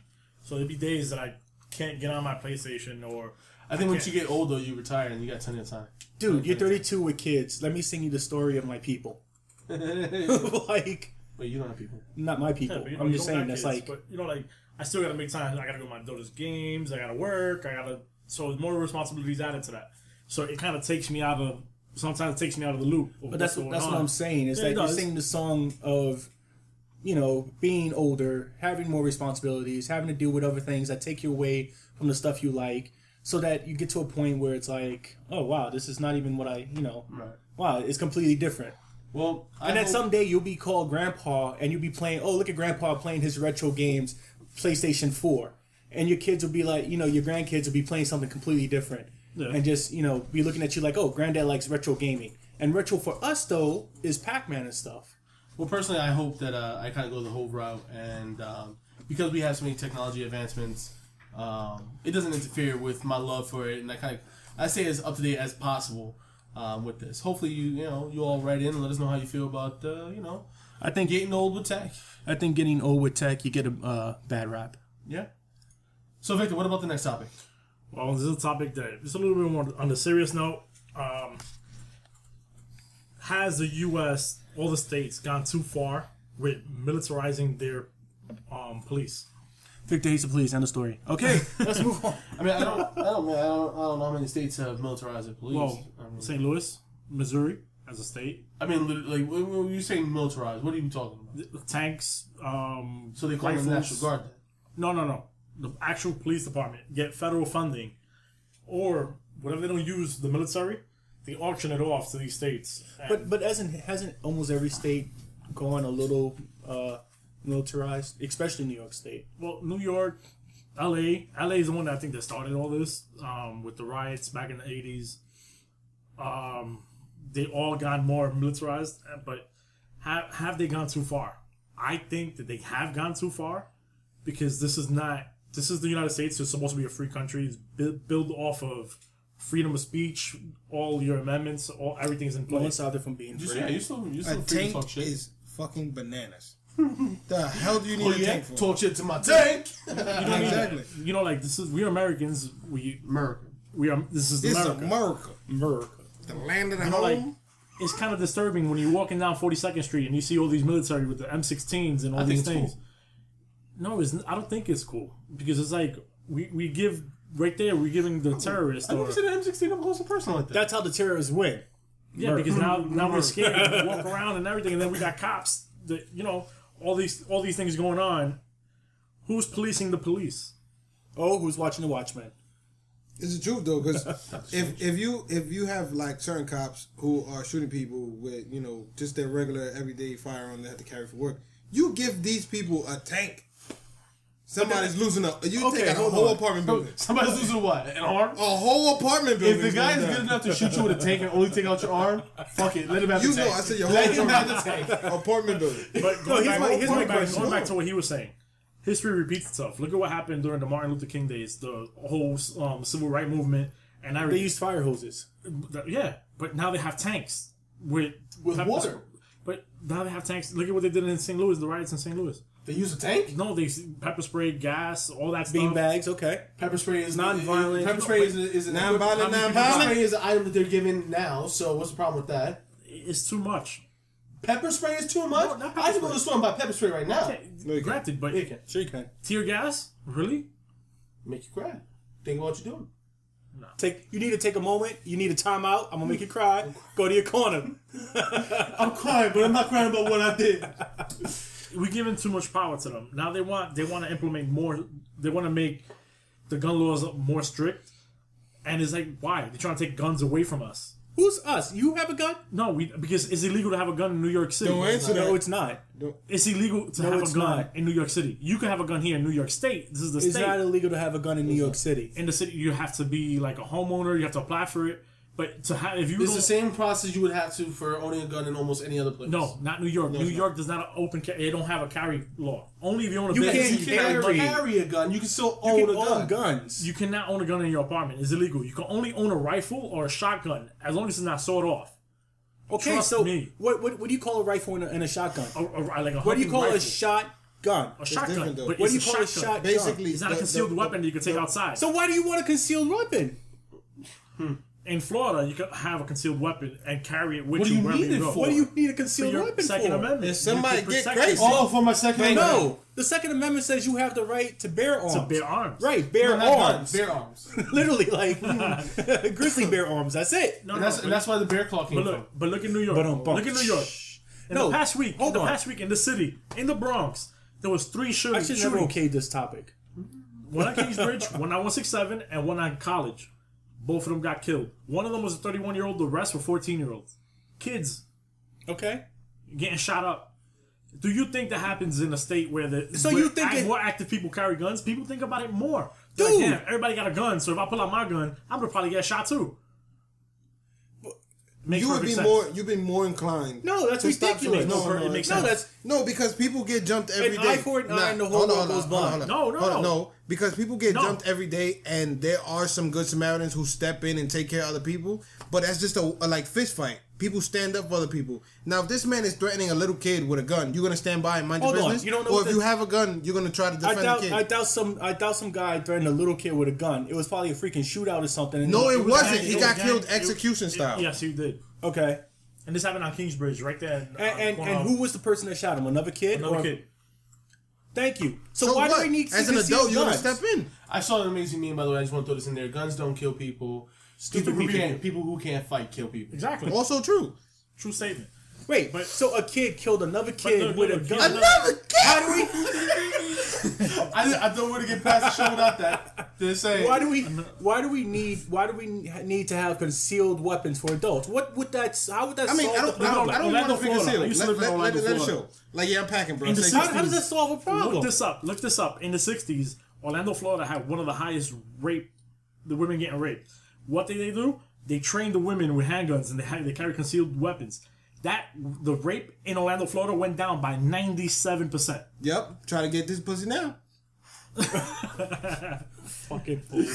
So there'll be days that I can't get on my PlayStation or... I think I once you get older, you retire and you got plenty of time. Dude, you're thirty-two with kids. Let me sing you the story of my people. Like... Wait, you don't have people. Not my people. Yeah, I'm just saying that's kids, like... But you know, like... I still gotta make time. I gotta go to my daughter's games. I gotta work. I gotta so more responsibilities added to that. So it kind of takes me out of sometimes it takes me out of the loop. But that's what, that's on. what I'm saying. It's yeah, like it you're singing the song of, you know, being older, having more responsibilities, having to deal with other things that take you away from the stuff you like, so that you get to a point where it's like, oh wow, this is not even what I you know, right. wow, it's completely different. Well, and I then someday you'll be called Grandpa and you'll be playing. Oh, look at Grandpa playing his retro games. PlayStation four, and your kids will be like, you know, your grandkids will be playing something completely different, yeah. and just, you know, be looking at you like, oh, granddad likes retro gaming, and retro for us though is Pac-Man and stuff. Well, personally, I hope that uh, I kind of go the whole route, and um, because we have so many technology advancements, um, it doesn't interfere with my love for it, and I kind of, I say as up to date as possible um, with this. Hopefully, you, you know, you all write in and let us know how you feel about, uh, you know. I think getting old with tech. I think getting old with tech, you get a uh, bad rap. Yeah. So, Victor, what about the next topic? Well, this is a topic that is a little bit more on the serious note. Um, has the U S, all the states, gone too far with militarizing their um, police? Victor hates the police. End of story. Okay, let's move on. I mean, I don't, I don't, I don't, I don't know how many states have militarized the police. Well, I mean, Saint Louis, Missouri. As a state, I mean, like when you say militarized, what are you talking about? Tanks. Um, so they call them the National Guard. No, no, no. The actual police department get federal funding, or whatever they don't use the military, they auction it off to these states. But but hasn't hasn't almost every state gone a little uh, militarized, especially New York State? Well, New York, L A, L A is the one that I think that started all this um, with the riots back in the eighties. Um. They all got more militarized, but have, have they gone too far? I think that they have gone too far because this is not... This is the United States. It's supposed to be a free country. It's built off of freedom of speech, all your amendments, all everything's in place. Well, it's out there from being free. Yeah, you're still, you're still free to talk shit. A tank is fucking bananas. The hell do you need oh, a yeah? tank for? Talk shit to my tank! You know, exactly. You know, you know, like, this is... We're Americans. We... America. We are... This is this America. America. America. The land of the you know, home. Like, it's kind of disturbing when you're walking down forty-second Street and you see all these military with the M sixteens and all I these things. Cool. No, it's, I don't think it's cool because it's like we, we give right there we're giving the terrorists. I never seen an M sixteen up close and personal like that. That's how the terrorists win. Yeah, Murder. because now now we're scared and we walk around and everything, and then we got cops. That, you know, all these all these things going on. Who's policing the police? Oh, who's watching the Watchmen? It's the truth though, because if if you if you have like certain cops who are shooting people with you know just their regular everyday firearm they have to carry for work, you give these people a tank. Somebody's losing a you okay, take a whole on. apartment building. Somebody's losing what? An arm? A whole apartment building. If the guy is good enough to shoot you with a tank and only take out your arm, fuck it, let him have you the know, tank. You know, I said your whole let him have the tank. Apartment building. But going no, back, my, going back, going back to what he was saying. History repeats itself. Look at what happened during the Martin Luther King days, the whole um, civil rights movement, and I they used fire hoses. Yeah, but now they have tanks with with water. But now they have tanks. Look at what they did in Saint Louis, the riots in Saint Louis. They use a tank? No, they pepper spray, gas, all that Bean stuff. Beanbags, okay. Pepper spray is non-violent. Pepper spray is, is an non-violent. Non-violent. Pepper spray is an item that they're given now. So what's the problem with that? It's too much. Pepper spray is too much. No, I can go to the store and buy pepper spray right now. No, you granted, but you can. Sure you can. Tear gas, really? Make you cry. Think about what you're doing. No. Take. You need to take a moment. You need a timeout. I'm gonna make you cry. Go to your corner. I'm crying, but I'm not crying about what I did. We're giving too much power to them. Now they want they want to implement more. They want to make the gun laws more strict. And it's like, why? They're trying to take guns away from us. Who's us? You have a gun? No, we because it's illegal to have a gun in New York City. Don't answer that. No, it's not. Don't. It's illegal to no, have a gun not. in New York City. You can have a gun here in New York State. This is the it's state. It's not illegal to have a gun in New York City. In the city, you have to be like a homeowner. You have to apply for it. But to have, if you it's the same process you would have to for owning a gun in almost any other place. No, not New York. No, New York not. does not open. They don't have a carry law. Only if you own a. You can't carry. carry a gun. You can still own you can a own gun. Guns. You cannot own a gun in your apartment. It's illegal. You can only own a rifle or a shotgun as long as it's not sawed off. Okay, Trust so me. What, what what do you call a rifle and a, and a shotgun? A, a, like a what do you call rifle? a shotgun? Gun. A shotgun. But what do you call a shotgun? Basically, it's not the, a concealed the, weapon the, that you can take the, outside. So why do you want a concealed weapon? Hmm. In Florida, you can have a concealed weapon and carry it with you wherever you go. What do you need a concealed weapon for? Second Amendment. If somebody get crazy. Oh, for my Second Amendment. No, the Second Amendment says you have the right to bear arms. To bear arms. Right, bear arms. Bear arms. Literally, like, grizzly bear arms. That's it. No, that's that's why the bear claw came from. But look in New York. Look in New York. In the past week, in the past week in the city, in the Bronx, there was three shootings. I should never okayed this topic. One at Kingsbridge, one at one sixty-seven, and one at college. Both of them got killed. One of them was a thirty-one-year-old. The rest were fourteen-year-olds. Kids. Okay. Getting shot up. Do you think that happens in a state where the so where you think act, it, more active people carry guns? People think about it more. They're dude. Like, damn, everybody got a gun, so if I pull out my gun, I'm going to probably get shot too. Makes you would be sense. more. You'd be more inclined. No, that's ridiculous. No, no, no, it makes no, sense. That's, no, because people get jumped every day. I forty-nine, the whole world goes blind. No, no, no. Because people get no. jumped every day, and there are some good Samaritans who step in and take care of other people. But that's just a, a like fist fight. People stand up for other people. Now, if this man is threatening a little kid with a gun, you're gonna stand by and mind your business. You don't know or if this... you have a gun, you're gonna try to defend I doubt, the kid. I doubt some. I doubt some guy threatened a little kid with a gun. It was probably a freaking shootout or something. And no, it, it wasn't. Was, he it got was, killed it, execution it, style. It, yes, he did. Okay. And this happened on Kingsbridge, right there. And and, and, and who was the person that shot him? Another kid. Another or, kid. Thank you. So, so why what? do we need to as an adult? You want to step in. I saw an amazing meme, by the way. I just want to throw this in there. Guns don't kill people. Stupid people, people. people who can't fight kill people. Exactly. Also true. True statement. Wait, but so a kid killed another kid with a gun. Another kid. How do we? I, I don't want to get past the show without that. They're saying why do we? Why do we need? Why do we need to have concealed weapons for adults? What would that? How would that? I mean, solve I don't. The problem? I don't, I don't want to be concealed. Let, let, let, let it show. Like yeah, I'm packing, bro. sixties, how, how does that solve a problem? Look this up. Look this up. In the sixties, Orlando, Florida had one of the highest rape. The women getting raped. What did they do? They trained the women with handguns and they had, they carry concealed weapons. That the rape in Orlando, Florida went down by ninety-seven percent. Yep. Try to get this pussy now. Fucking fool.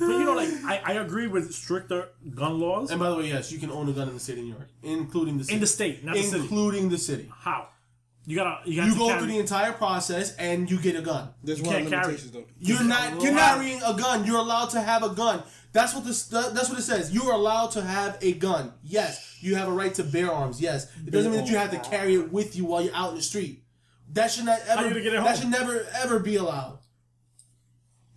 But you know, like I, I agree with stricter gun laws. And by the way, yes, you can own a gun in the state of New York, including the city. in the state, not including the city, including the city. How? You gotta. You, gotta you go carry. through the entire process and you get a gun. There's you one limitation though. You're, you're not. You're not carrying a gun. You're allowed to have a gun. That's what this. That's what it says. You are allowed to have a gun. Yes, you have a right to bear arms. Yes, it doesn't mean that you have to carry it with you while you're out in the street. That should not ever. How are you gonna get it home? That should never ever be allowed.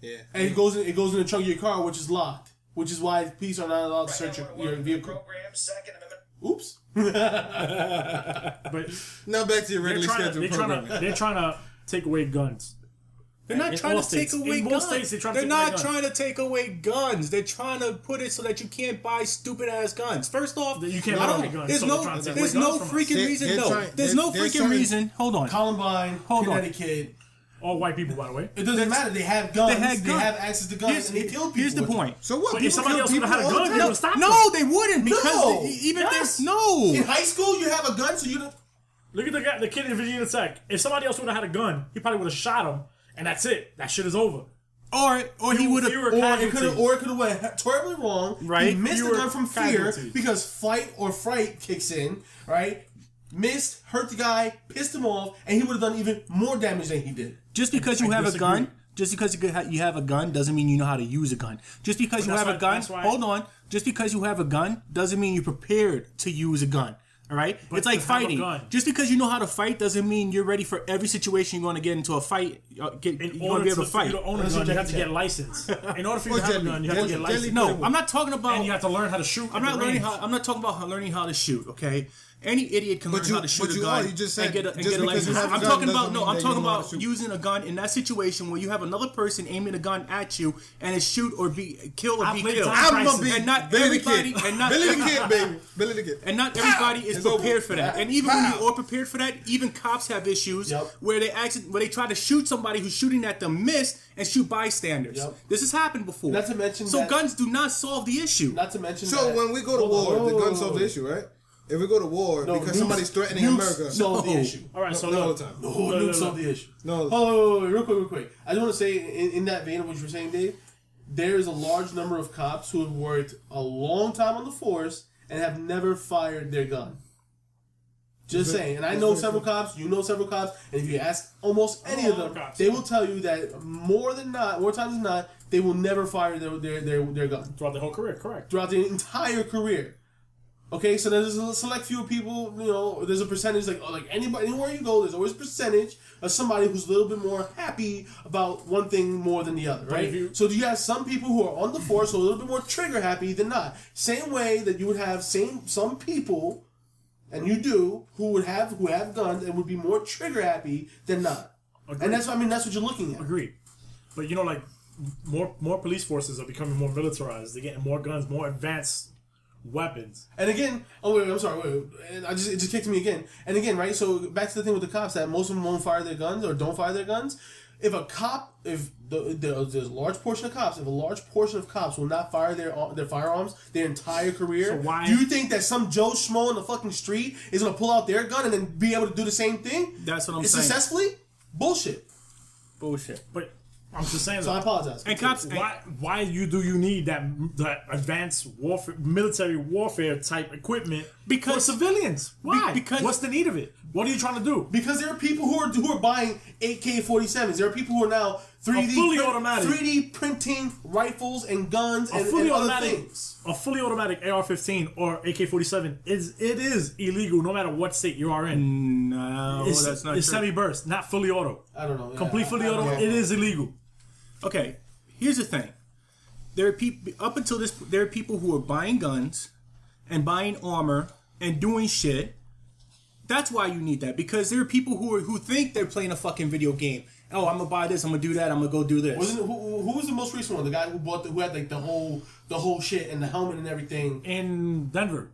Yeah, and yeah. it goes. In, it goes in the trunk of your car, which is locked, which is why police are not allowed to search your, your vehicle. Program, second Oops. But now back to your regularly scheduled program. They're trying to take away guns. They're not trying to take away guns. They're not trying to take away guns. They're trying to put it so that you can't buy stupid ass guns. First off, you can't buy guns. There's no, there's no freaking reason. No, there's no freaking reason. Hold on. Columbine, Connecticut, all white people, by the way. It doesn't matter. They have guns. They have, guns. They have access to guns. Here's, and they kill people. Here's the point. So what? But if somebody else would have had a gun, they would stop. No, they wouldn't. Because no. they, even yes. there's no. In high school, you have a gun, so you don't. Look at the guy, the kid in Virginia Tech. If somebody else would have had a gun, he probably would have shot him. And that's it. That shit is over. Or or he would have, or it could have, or it could have went terribly wrong. Right, he missed the gun from fear because flight or fright kicks in. Right, missed, hurt the guy, pissed him off, and he would have done even more damage than he did. Just because you I have disagree. a gun, just because you have a gun doesn't mean you know how to use a gun. Just because well, you have why, a gun, hold on, just because you have a gun doesn't mean you're prepared to use a gun. All right, but it's like fighting. Just because you know how to fight doesn't mean you're ready for every situation you're going to get into a fight. Uh, get, in you're going to be able to, to fight. In order to own a gun, you have to get licensed. In order for you to have a gun, you have to get licensed. No, I'm not talking about. And you have to learn how to shoot. I'm not learning how. I'm not talking about learning how to shoot. Okay, any idiot can learn how to shoot a gun and get a license. I'm talking about no. I'm talking about using a gun in that situation where you have another person aiming a gun at you and it's shoot or be kill or be killed. I'm gonna be and not everybody and not Billy the Kid, baby, Billy the Kid, and not everybody is. It's prepared over. for that, and even wow. when you are prepared for that, even cops have issues yep. where they accident, where they try to shoot somebody who's shooting at them, miss, and shoot bystanders. Yep. This has happened before. Not to mention, so that, guns do not solve the issue. Not to mention, so that, when we go to war, oh, the guns solve the issue, right? If we go to war no, because nukes, somebody's threatening nukes America, solve no. the issue. All right, no, so no, no, all the time. No, no, no, no, no. nukes solve the issue. No, oh, wait, wait, wait, real quick, real quick. I just want to say, in, in that vein of what you were saying, Dave, there is a large number of cops who have worked a long time on the force and have never fired their gun. Just that's saying, and I know several true. cops, you know several cops, and if you ask almost any oh, of them, cops. they will tell you that more than not, more times than not, they will never fire their their their, their gun. Throughout their whole career, correct. Throughout their entire career. Okay, so there's a select few people, you know, there's a percentage, like like anybody, anywhere you go, there's always a percentage of somebody who's a little bit more happy about one thing more than the other, right? You, so do you have some people who are on the force who are a little bit more trigger happy than not? Same way that you would have same some people... And you do who would have who have guns and would be more trigger happy than not. Agreed. And that's I mean that's what you're looking at. Agreed. But you know, like more more police forces are becoming more militarized. They're getting more guns, more advanced weapons. And again, oh wait, I'm sorry. Wait, and I just it just kicked me again. And again, right? So back to the thing with the cops that most of them won't fire their guns or don't fire their guns. If a cop, if the, the, there's a large portion of cops, if a large portion of cops will not fire their their firearms their entire career, so why, do you think that some Joe Schmo in the fucking street is going to pull out their gun and then be able to do the same thing? That's what I'm saying. Successfully? Bullshit. Bullshit. But I'm just saying. So that. I apologize. And cops, and why why you do you need that that advanced warfare, military warfare type equipment? Because for civilians. Why? Be, because what's the need of it? What are you trying to do? Because there are people who are who are buying A K forty-sevens. There are people who are now three D fully print, automatic three D printing rifles and guns and, fully and automatic, other things. A fully automatic A R fifteen or A K forty-seven is it is illegal no matter what state you are in. No, it's, that's not. It's semi burst, not fully auto. I don't know. Yeah, Complete I, fully I, auto. I it is illegal. Okay, here's the thing. There are people up until this. There are people who are buying guns and buying armor and doing shit. That's why you need that, because there are people who are who think they're playing a fucking video game. Oh, I'm gonna buy this. I'm gonna do that. I'm gonna go do this. Wasn't, who, who was the most recent one? The guy who bought the, who had like the whole the whole shit and the helmet and everything in Denver.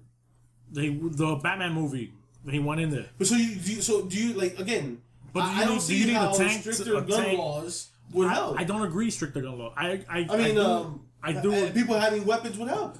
They the Batman movie. He went in there. But so you do you, so do you like again? But I, do you, I don't do see you need how a tank, stricter a gun tank. laws. Would I, help. I don't agree stricter gun law. I I, I mean I do, um, I do I, people having weapons would help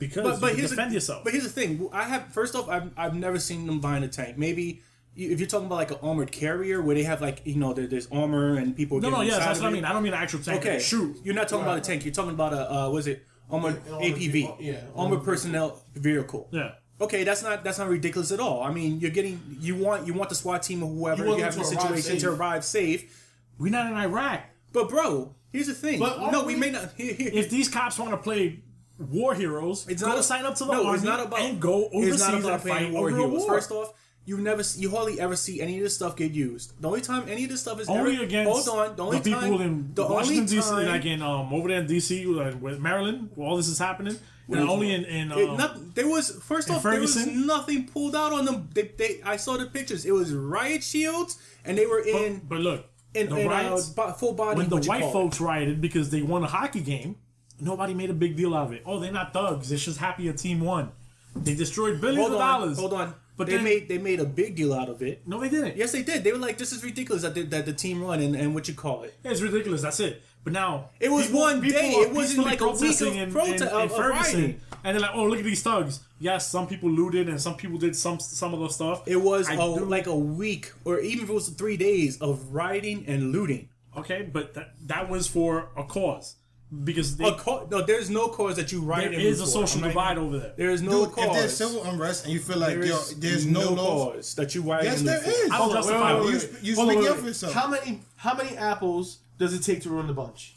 because but, but you here's defend a, yourself. But here's the thing. I have first off I've I've never seen them buying a tank. Maybe if you're talking about like an armored carrier where they have like you know there, there's armor and people. No no yeah that's what I mean. I don't mean an actual tank. Okay, shoot. You're not talking right. about a tank. You're talking about a uh, what is it armored yeah, A P V? Yeah, armored personnel vehicle. Yeah. Okay, that's not that's not ridiculous at all. I mean you're getting you want you want the SWAT team or whoever you, you have in a situation to arrive safe. We're not in Iraq. But, bro, here's the thing. But no, we, we may not. Here, here. If these cops want to play war heroes, it's go not a, sign up to the no, army it's not about, and go overseas it's not about and fight war heroes. War. First off, you never, you hardly ever see any of this stuff get used. The only time any of this stuff is only never, against hold on, the, only the people time, in the Washington D C, like in um, over there in D C, like with Maryland, where all this is happening. And only in, in um, it, not, there was first off Ferguson. There was nothing pulled out on them. They, they, I saw the pictures. It was riot shields, and they were in. But, but look. And, the and, riots, uh, full body, when the white folks it. rioted because they won a hockey game, nobody made a big deal out of it. Oh, they're not thugs. It's just happy a team won. They destroyed billions hold of on, dollars. Hold on, but they then, made they made a big deal out of it. No, they didn't. Yes, they did. They were like, "This is ridiculous that they, that the team won and, and what you call it." Yeah, it's ridiculous. That's it. But now it was people, one day. It wasn't like a week of in, protest in, in, in Ferguson. And they're like, "Oh, look at these thugs." Yes, some people looted and some people did some some of the stuff. It was a, like a week or even if it was three days of rioting and looting. Okay, but that that was for a cause. Because they, co- no, there's no cause that you write. There is a social I'm divide right? over there. There is no Dude, cause. If there's civil unrest and you feel like there yo, there's no, no cause, cause that you write. Yes, there is. I'll justify it. You, you speak up for yourself. How many how many apples does it take to ruin the bunch?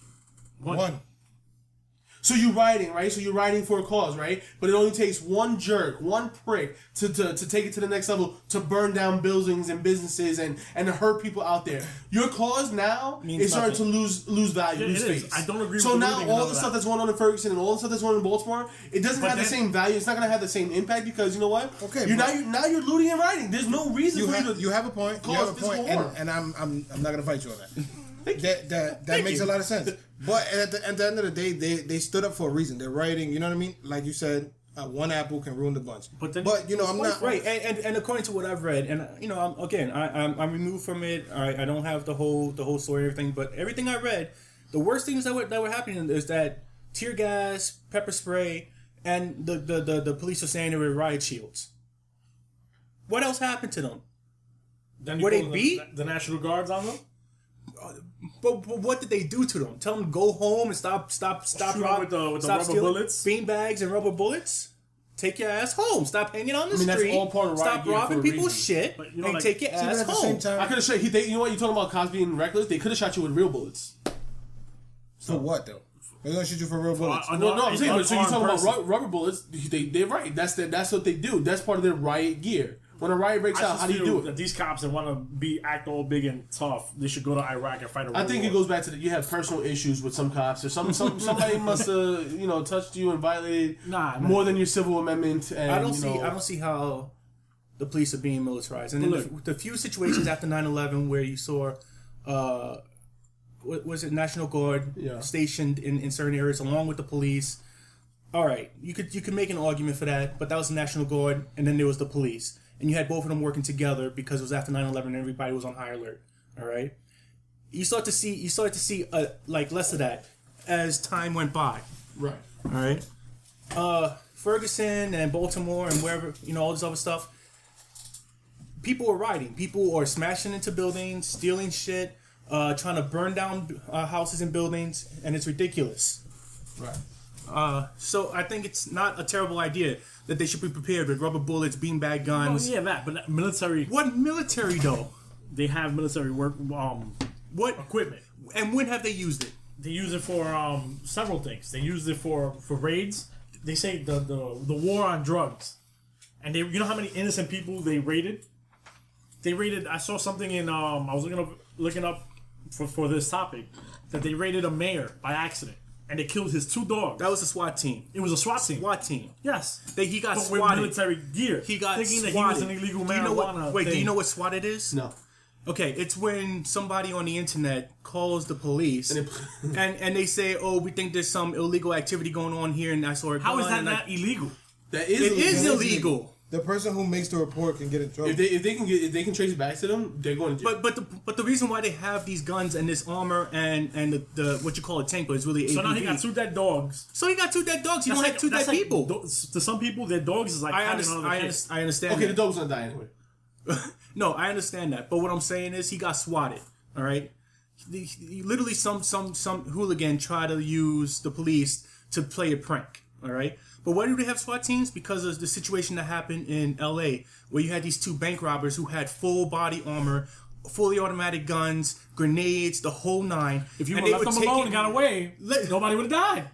One. one. So you're riding, right? So you're riding for a cause, right? But it only takes one jerk, one prick to, to, to take it to the next level, to burn down buildings and businesses and, and to hurt people out there. Your cause now Means is nothing. starting to lose lose value, yeah, lose face. I don't agree so with that. So now all the stuff that. that's going on in Ferguson and all the stuff that's going on in Baltimore, it doesn't but have then, the same value. It's not going to have the same impact because, you know what? Okay, you're now, you're, now you're looting and rioting. There's no reason you for have, you to You have a point. You have a point, and, and I'm, I'm, I'm not going to fight you on that. That that, that makes you. a lot of sense. But at the, at the end of the day, they, they stood up for a reason. They're writing, you know what I mean? Like you said, uh, one apple can ruin the bunch. But, then, but you know, I'm not... Right, and, and, and according to what I've read, and, you know, I'm, again, I, I'm, I'm removed from it. I, I don't have the whole the whole story and everything, but everything I read, the worst things that were, that were happening is that tear gas, pepper spray, and the, the, the, the police were saying they were riot shields. What else happened to them? Then were they beat? The, the National Guards on them? But, but what did they do to them? Tell them to go home and stop, stop, stop, rob, with the, with the stop stealing bullets, beanbags and rubber bullets. Take your ass home. Stop hanging on the I mean, street. That's all part of stop robbing people's shit but, you know, and like, take your ass at the home. Same time, I could have shot. He, they, you know what? You talking about Cosby being reckless? They could have shot you with real bullets. So, for what though? They're gonna shoot you for real bullets. Uh, no, no, I'm saying. But so you talking person. about rubber bullets? They, they're right. That's the, That's what they do. That's part of their riot gear. When a riot breaks I out, how do you do it? That these cops that want to be act all big and tough, they should go to Iraq and fight a war. I think it goes back to that you have personal issues with some cops or some, some somebody must uh, you know touched you and violated nah, more than your civil amendment. And, I don't you know, see I don't see how the police are being militarized. And then look, the, the few situations after nine eleven where you saw, uh, what was it, National Guard yeah. stationed in, in certain areas along with the police. All right, you could you could make an argument for that, but that was the National Guard, and then there was the police. And you had both of them working together because it was after nine eleven and everybody was on high alert. All right, you start to see you start to see uh, like less of that as time went by. Right. All right. Uh, Ferguson and Baltimore and wherever you know all this other stuff. People are rioting. People are smashing into buildings, stealing shit, uh, trying to burn down uh, houses and buildings, and it's ridiculous. Right. Uh, so I think it's not a terrible idea that they should be prepared with rubber bullets, beanbag guns. Oh yeah, that. But military. What military though? They have military work. Um, what equipment? And when have they used it? They use it for um several things. They use it for, for raids. They say the, the the war on drugs, and they you know how many innocent people they raided. They raided. I saw something in um I was looking up looking up for for this topic that they raided a mayor by accident. And they killed his two dogs. That was a SWAT team. It was a SWAT team. SWAT team. Yes. They, he got but swatted. With military gear. He got thinking swatted. That he was an illegal marijuana. Do you know what, wait, thing. do you know what SWAT it is? No. Okay, it's when somebody on the internet calls the police and, it, and, and they say, "Oh, we think there's some illegal activity going on here," and I saw it. How is that not I, illegal? That is. It illegal. is illegal. The person who makes the report can get in trouble. If they, if they can get, if they can trace it back to them, they're going to jail. But but the but the reason why they have these guns and this armor and and the, the what you call a tank, but it's really A P B. So now he got two dead dogs. So he got two dead dogs. He that's don't like, have two dead like, people. Do, to some people, their dogs is like I, understand, I, understand, I understand. Okay, that. The dog's not dying anyway. No, I understand that. But what I'm saying is, he got swatted. All right, he, he, literally some some some hooligan tried to use the police to play a prank. All right. But why do they have SWAT teams? Because of the situation that happened in L A where you had these two bank robbers who had full body armor, fully automatic guns, grenades, the whole nine. If you and were left them alone and got away, let, nobody would have died.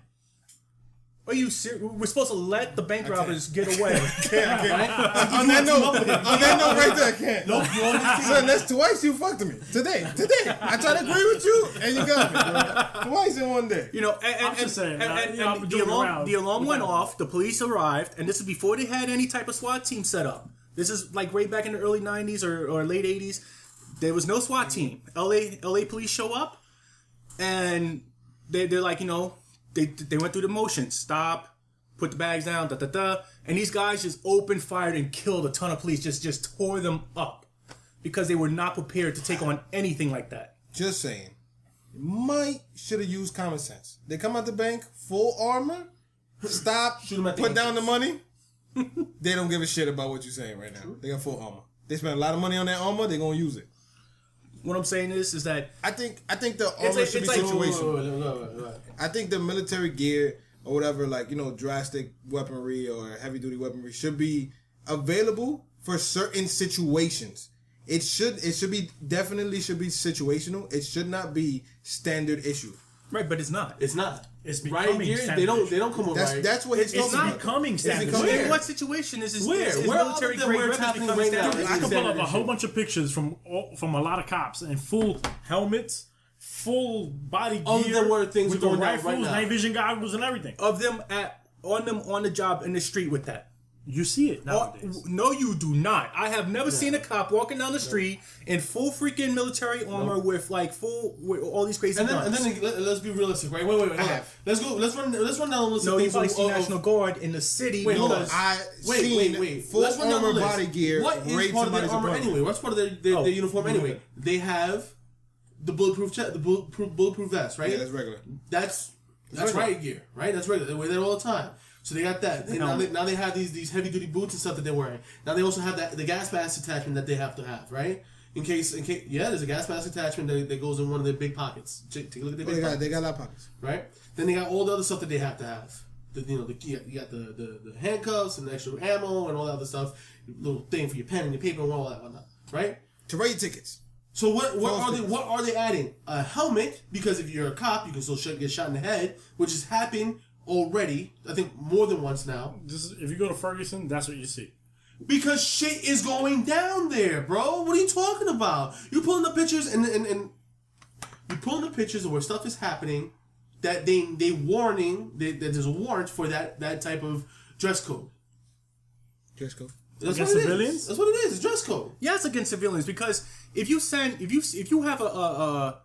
Are you serious? We're supposed to let the bank robbers get away. I can't, I can't. On that note, on that note right there, I can't. Nope. Son, that's twice you fucked me. Today, today. I tried to agree with you, and you got me, bro. Twice in one day. You know, and, and, and, saying, and, and, and, and, and the alarm, the alarm went off, the police arrived, and this is before they had any type of SWAT team set up. This is like way back in the early nineties or, or late eighties. There was no SWAT team. L A, L A police show up, and they, they're like, you know, They, they went through the motions. Stop, put the bags down, da da da. And these guys just opened, fired, and killed a ton of police. Just just tore them up because they were not prepared to take on anything like that. Just saying, might should have used common sense. They come out the bank, full armor. Stop, shoot them at the put down the money. They don't give a shit about what you're saying right now. They got full armor. They spent a lot of money on that armor. They're gonna use it. what I'm saying is, is that I think I think the armor should be situational. I think the military gear or whatever, like, you know, drastic weaponry or heavy duty weaponry should be available for certain situations. It should it should be definitely should be situational. It should not be standard issue. Right, but it's not. It's not. It's becoming right here, they don't they don't come that's, right. That's what it's, it's not becoming standard. In what situation is this? Where? Is where military grade weapons happening right now? I can pull up a whole bunch of pictures from all, from a lot of cops in full helmets, full body gear, the word things with the rifles, night vision goggles, and everything. Of them at on them on the job in the street with that. You see it nowadays. Oh, no, you do not. I have never no. seen a cop walking down the street no. in full freaking military armor no. with like full with all these crazy and then, guns. And then let, let's be realistic, right? Wait, wait, wait. I have. Let's go. Let's run. Let's run down the list. No, you probably see oh, National oh, Guard in the city. Wait, hold on. I wait, seen wait, wait. Full let's run down armor the list. Body gear. What is part of their armor apartment. Anyway? What's part of their, their, oh, their uniform anyway? Good. They have the bulletproof chest, the bulletproof, bulletproof vest, right? Yeah, that's regular. That's that's riot gear, right? That's regular. They wear that all the time. So they got that. They now, they, now they have these these heavy duty boots and stuff that they're wearing. Now they also have that the gas mask attachment that they have to have, right? In case, in case, yeah, there's a gas mask attachment that, that goes in one of their big pockets. Take, take a look at their oh, big they got, pockets. They got a lot of pockets, right? Then they got all the other stuff that they have to have. The, you know, the you got the, the the handcuffs and the extra ammo and all that other stuff. Little thing for your pen and your paper and all that whatnot, right? To write your tickets. So what what False are tickets. they what are they adding? A helmet, because if you're a cop, you can still get shot in the head, which has happened. Already, I think more than once now. This is, if you go to Ferguson, that's what you see. Because shit is going down there, bro. What are you talking about? You're pulling the pictures and and, and you're pulling the pictures of where stuff is happening that they they warning they, that there's a warrant for that that type of dress code. Dress code. That's against what it civilians. Is. That's what it is. It's dress code. Yeah, it's against civilians because if you send if you if you have a a,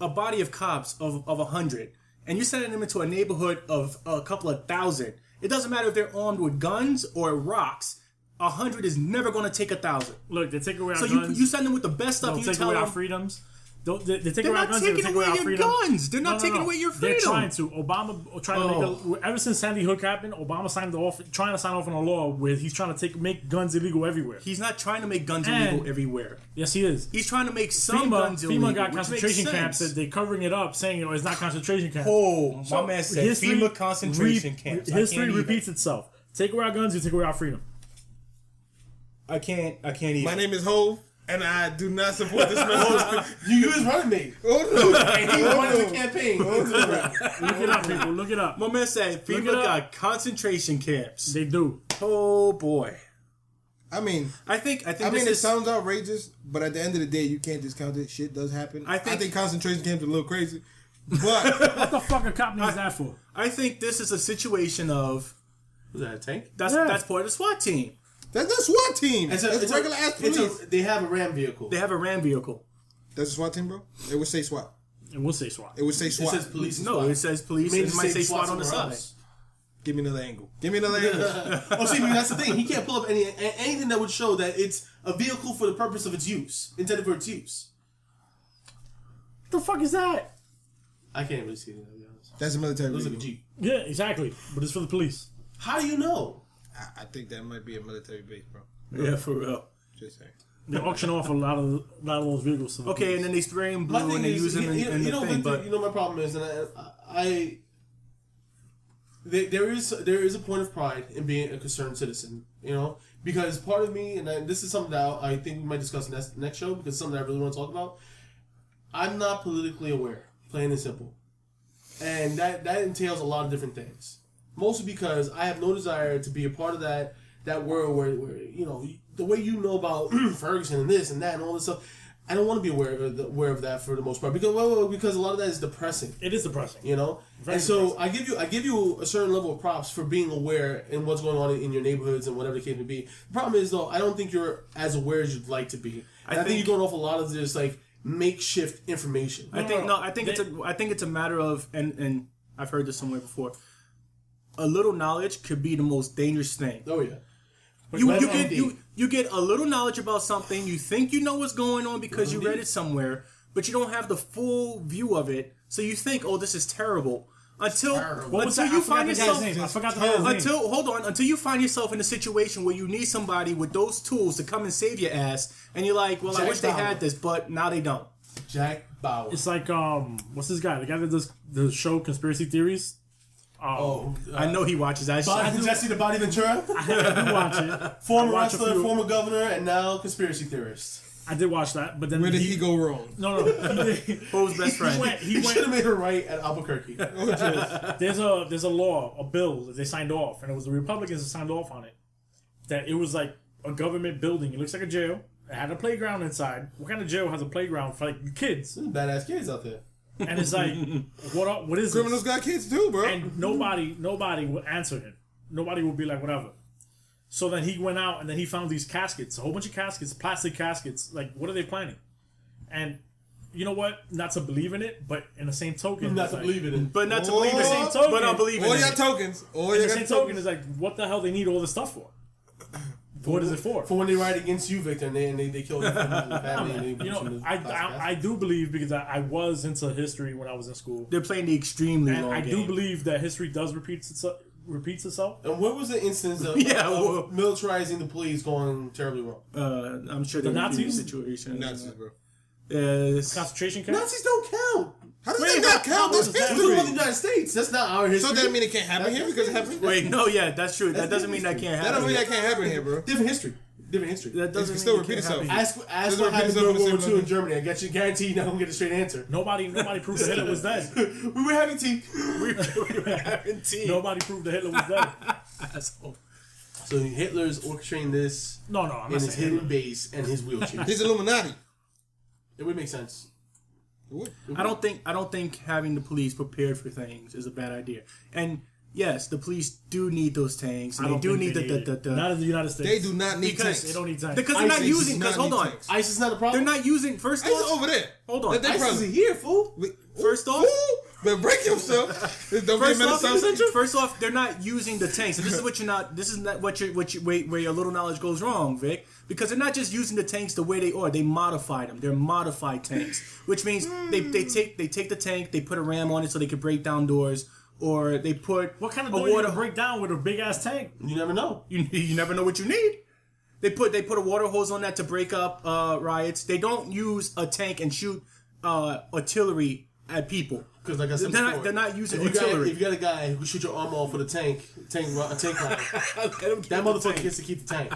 a body of cops of of a hundred. And you're sending them into a neighborhood of a couple of thousand. It doesn't matter if they're armed with guns or rocks. A hundred is never going to take a thousand. Look, they take away our so guns. So you, you send them with the best stuff. You take tell away them, our freedoms. Don't, they, they take they're away not our guns, taking away, away your guns. They're not no, no, taking no. away your freedom. They're trying to. Obama trying oh. to make a, ever since Sandy Hook happened. Obama signed off, trying to sign off on a law where he's trying to take make guns illegal everywhere. He's not trying to make guns and, illegal everywhere. Yes, he is. He's trying to make some FEMA, guns illegal. FEMA got concentration camps that they're covering it up, saying you know it's not concentration camps. Oh, so my man said history, FEMA concentration re, camps. History repeats even. itself. Take away our guns, you take away our freedom. I can't. I can't even. My name is Hov. And I do not support this message. You, you his running mate. Oh no! And he running the campaign. Oh, no. Look it up, people. Look it up. My man said people got concentration camps. They do. Oh boy. I mean, I think I think I mean it sounds outrageous, but at the end of the day, you can't discount it. Shit does happen. I think, I think concentration camps are a little crazy. But what the fuck a cop needs that for? I think this is a situation of. Was that a tank? That's yeah. that's part of the SWAT team. That's the SWAT team. It's a, That's it's regular a, ass police. It's a, they have a Ram vehicle. They have a Ram vehicle. That's a SWAT team, bro? It would say SWAT. It will say SWAT. It would say SWAT. It says police. No, SWAT. It says police. It, it might say SWAT on the side. Give me another angle. Give me another angle. Oh, see, that's the thing. He can't pull up any anything that would show that it's a vehicle for the purpose of its use, intended for its use. What the fuck is that? I can't really see that. To be honest. That's a military. It looks vehicle. Like a Jeep. Yeah, exactly. But it's for the police. How do you know? I think that might be a military base, bro. Yeah, for real. Just saying. They auction off a lot of a lot of those vehicles. To the okay, place. And then they spray them blue and they is, use them in, you know, in the you know, thing. But you know, my problem is, and I, I there, there is there is a point of pride in being a concerned citizen. You know, because part of me, and I, this is something that I think we might discuss next next show, because it's something that I really want to talk about. I'm not politically aware, plain and simple, and that that entails a lot of different things. Mostly because I have no desire to be a part of that that world where, where you know the way you know about Ferguson and this and that and all this stuff. I don't want to be aware of the, aware of that for the most part because well, because a lot of that is depressing. It is depressing, you know. Very and so depressing. I give you I give you a certain level of props for being aware in what's going on in your neighborhoods and whatever the case may be. The problem is though I don't think you're as aware as you'd like to be. I, I think, think you're going off a lot of this like makeshift information. I think no. I think they, it's a I think it's a matter of and and I've heard this somewhere before. A little knowledge could be the most dangerous thing. Oh yeah, you you get you, you get a little knowledge about something. You think you know what's going on because you read it somewhere, but you don't have the full view of it. So you think, oh, this is terrible. Until until you find yourself I forgot the name. Until hold on until you find yourself in a situation where you need somebody with those tools to come and save your ass, and you're like, well, I wish they had this, but now they don't. Jack Bauer. It's like, um, what's this guy? The guy that does the show Conspiracy Theories? Um, oh, uh, I know he watches that Body, shit. Jesse the Body Ventura? I do watch it. Former watch wrestler, former governor, and now conspiracy theorist. I did watch that, but then... Where did he, he go wrong? No, no. He, what was best friend? He, went, he, he should have made her right at Albuquerque. there's a there's a law, a bill that they signed off, and it was the Republicans that signed off on it. That it was like a government building. It looks like a jail. It had a playground inside. What kind of jail has a playground for like kids? There's badass kids out there. And it's like, what what is criminals this? Got kids too, bro. And nobody nobody will answer him. Nobody will be like, whatever. So then he went out and then he found these caskets, a whole bunch of caskets, plastic caskets. Like, what are they planning? And you know what? Not to believe in it, but in the same token, not to like, believe in it, but not to or, believe in the same token, but not believe in it. All your tokens, all your the same tokens. Token is like, what the hell? They need all this stuff for? What is it for? For when they ride against you, Victor, and they and they, they kill your family. And they you know, I, I I do believe because I, I was into history when I was in school. They're playing the extremely and long I game. I do believe that history does repeat itself. Repeats itself. And what was the instance of, yeah, of, well, of militarizing the police going terribly wrong? Uh, I'm sure the Nazi situation. Nazis, bro. Uh, Concentration camps. Nazis don't count. How does Wait, that not count? That's history of the United States. That's not our history. So that mean it can't happen that's here because it happened. Wait, no, yeah, that's true. That's that doesn't mean that can't happen. That doesn't mean that can't happen here, bro. Different history. Different history. That doesn't it still mean repeat itself. Ask, ask what happened during World War Two in Germany. I got you guaranteed you're not going to get a straight answer. Nobody nobody proved that Hitler was dead. We were having tea. We were having tea. Nobody proved that Hitler was dead. Asshole. So Hitler's orchestrating this no, no, I'm in not his hidden Hitler. base and his wheelchair. He's Illuminati. It would make sense. It would. It would. I don't think I don't think having the police prepared for things is a bad idea. And... yes, the police do need those tanks. And I they do need they the, need the, the, the... Not in the United States. They do not need because tanks. They don't need tanks. Because they're ISIS not using... Because, hold on. Tanks. ISIS is not a problem. They're not using... First ISIS off... ISIS over there. Hold on. ISIS problem. Is here, fool. Wait, first off... But break yourself. Don't first, off, first off, they're not using the tanks. And this is what you're not... This is not what you're, what you, where, where your little knowledge goes wrong, Vic. Because they're not just using the tanks the way they are. They modified them. They're modified tanks. Which means they, they, take, they take the tank, they put a ram on it so they can break down doors... Or they put what kind of door water you break down with a big ass tank? You never know. You you never know what you need. They put they put a water hose on that to break up uh, riots. They don't use a tank and shoot uh, artillery at people because like I said, they're not, they're not using if artillery. Got, if you got a guy who shoot your arm off with a tank, tank a tank line, that motherfucker gets to keep the tank.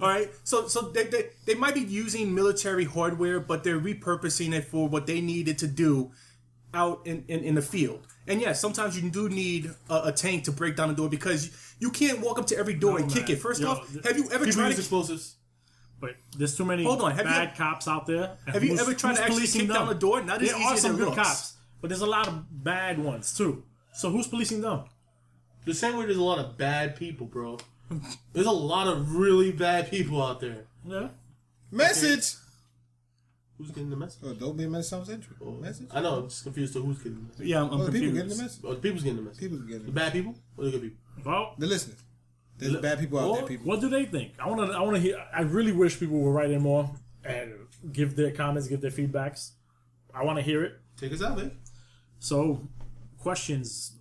All right, so so they, they they might be using military hardware, but they're repurposing it for what they needed to do out in in, in the field. And yes, sometimes you do need a, a tank to break down the door because you, you can't walk up to every door no, and man. kick it. First Yo, off, have you ever tried to explosives? But there's too many Hold on, bad you, cops out there. Have you ever tried to actually kick them? down the door? Not there as easy are some as good looks. cops, but there's a lot of bad ones too. So who's policing them? The same way there's a lot of bad people, bro. There's a lot of really bad people out there. Yeah. Message. Okay. Who's getting the message? Oh, don't be a message. Sounds interesting. Oh, message? I know. I'm just confused to who's getting the message. Yeah, I'm, I'm oh, confused. People getting the message? Oh, the people's getting the message. People's getting the, the bad people or the good people? Well, the listeners. There's li bad people well, out there. People. What do they think? I want to. I want to hear. I really wish people would write in more and give their comments, give their feedbacks. I want to hear it. Take us out, man. So, questions.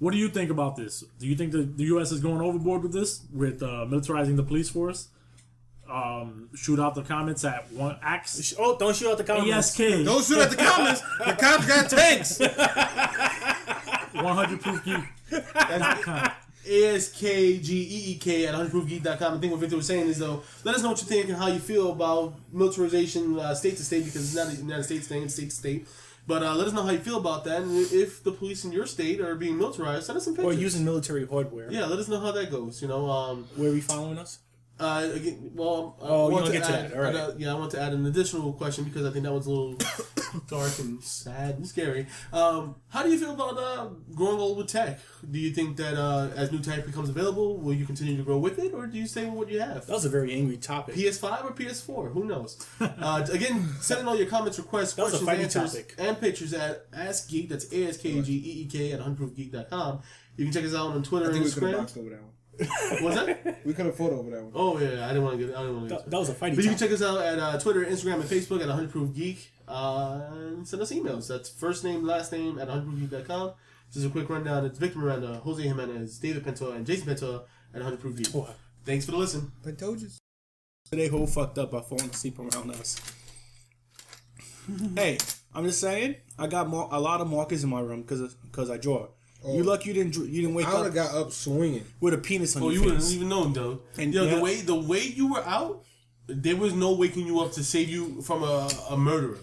What do you think about this? Do you think the, the U S is going overboard with this, with uh, militarizing the police force? Um, shoot out the comments at one axe. Oh, don't shoot out the comments. A S K. Don't shoot out the comments. The cops got tanks. one hundred proof geek dot com. A S K G E E K at one hundred proof geek dot com. The thing what Victor was saying is, though, let us know what you think and how you feel about militarization uh, state to state, because it's not a United States thing, it's state to state. But uh, let us know how you feel about that, and if the police in your state are being militarized, send us some pictures. Or using military hardware. Yeah, let us know how that goes. You know, um, where are we following us? Uh, again, well, I oh, want to get add, to that. All right. I, yeah, I want to add an additional question because I think that one's a little dark and sad and scary. Um, how do you feel about uh, growing old with tech? Do you think that uh, as new tech becomes available, will you continue to grow with it, or do you stay with what you have? That was a very angry topic. P S five or P S four? Who knows? uh, again, send in all your comments, requests, that questions, answers, topic. and pictures at askgeek. That's A S K G E E K at one hundred proof geek dot com. You can check us out on Twitter and Instagram. I think we could have boxed over that one. What's that? We could have fought over that one. Oh yeah, I didn't want to get. I didn't want to. That, get that was a fighting. But you can check us out at uh, Twitter, Instagram, and Facebook at one hundred proof geek. Uh, and send us emails. That's first name, last name at one hundred proof geek dot com. This is a quick rundown. It's Victor Miranda, Jose Jimenez, David Pantoja, and Jason Pantoja at one hundred proof geek. Oh. Thanks for the listen. Pantoja's. They whole fucked up. Our phone asleep around us. Hey, I'm just saying, I got more, a lot of markers in my room because because I draw. Oh. You lucky you didn't you didn't wake I up. I would have got up swinging with a penis on. Oh, your you face. Wouldn't even known, though. And yo, yeah. the way the way you were out, there was no waking you up to save you from a, a murderer.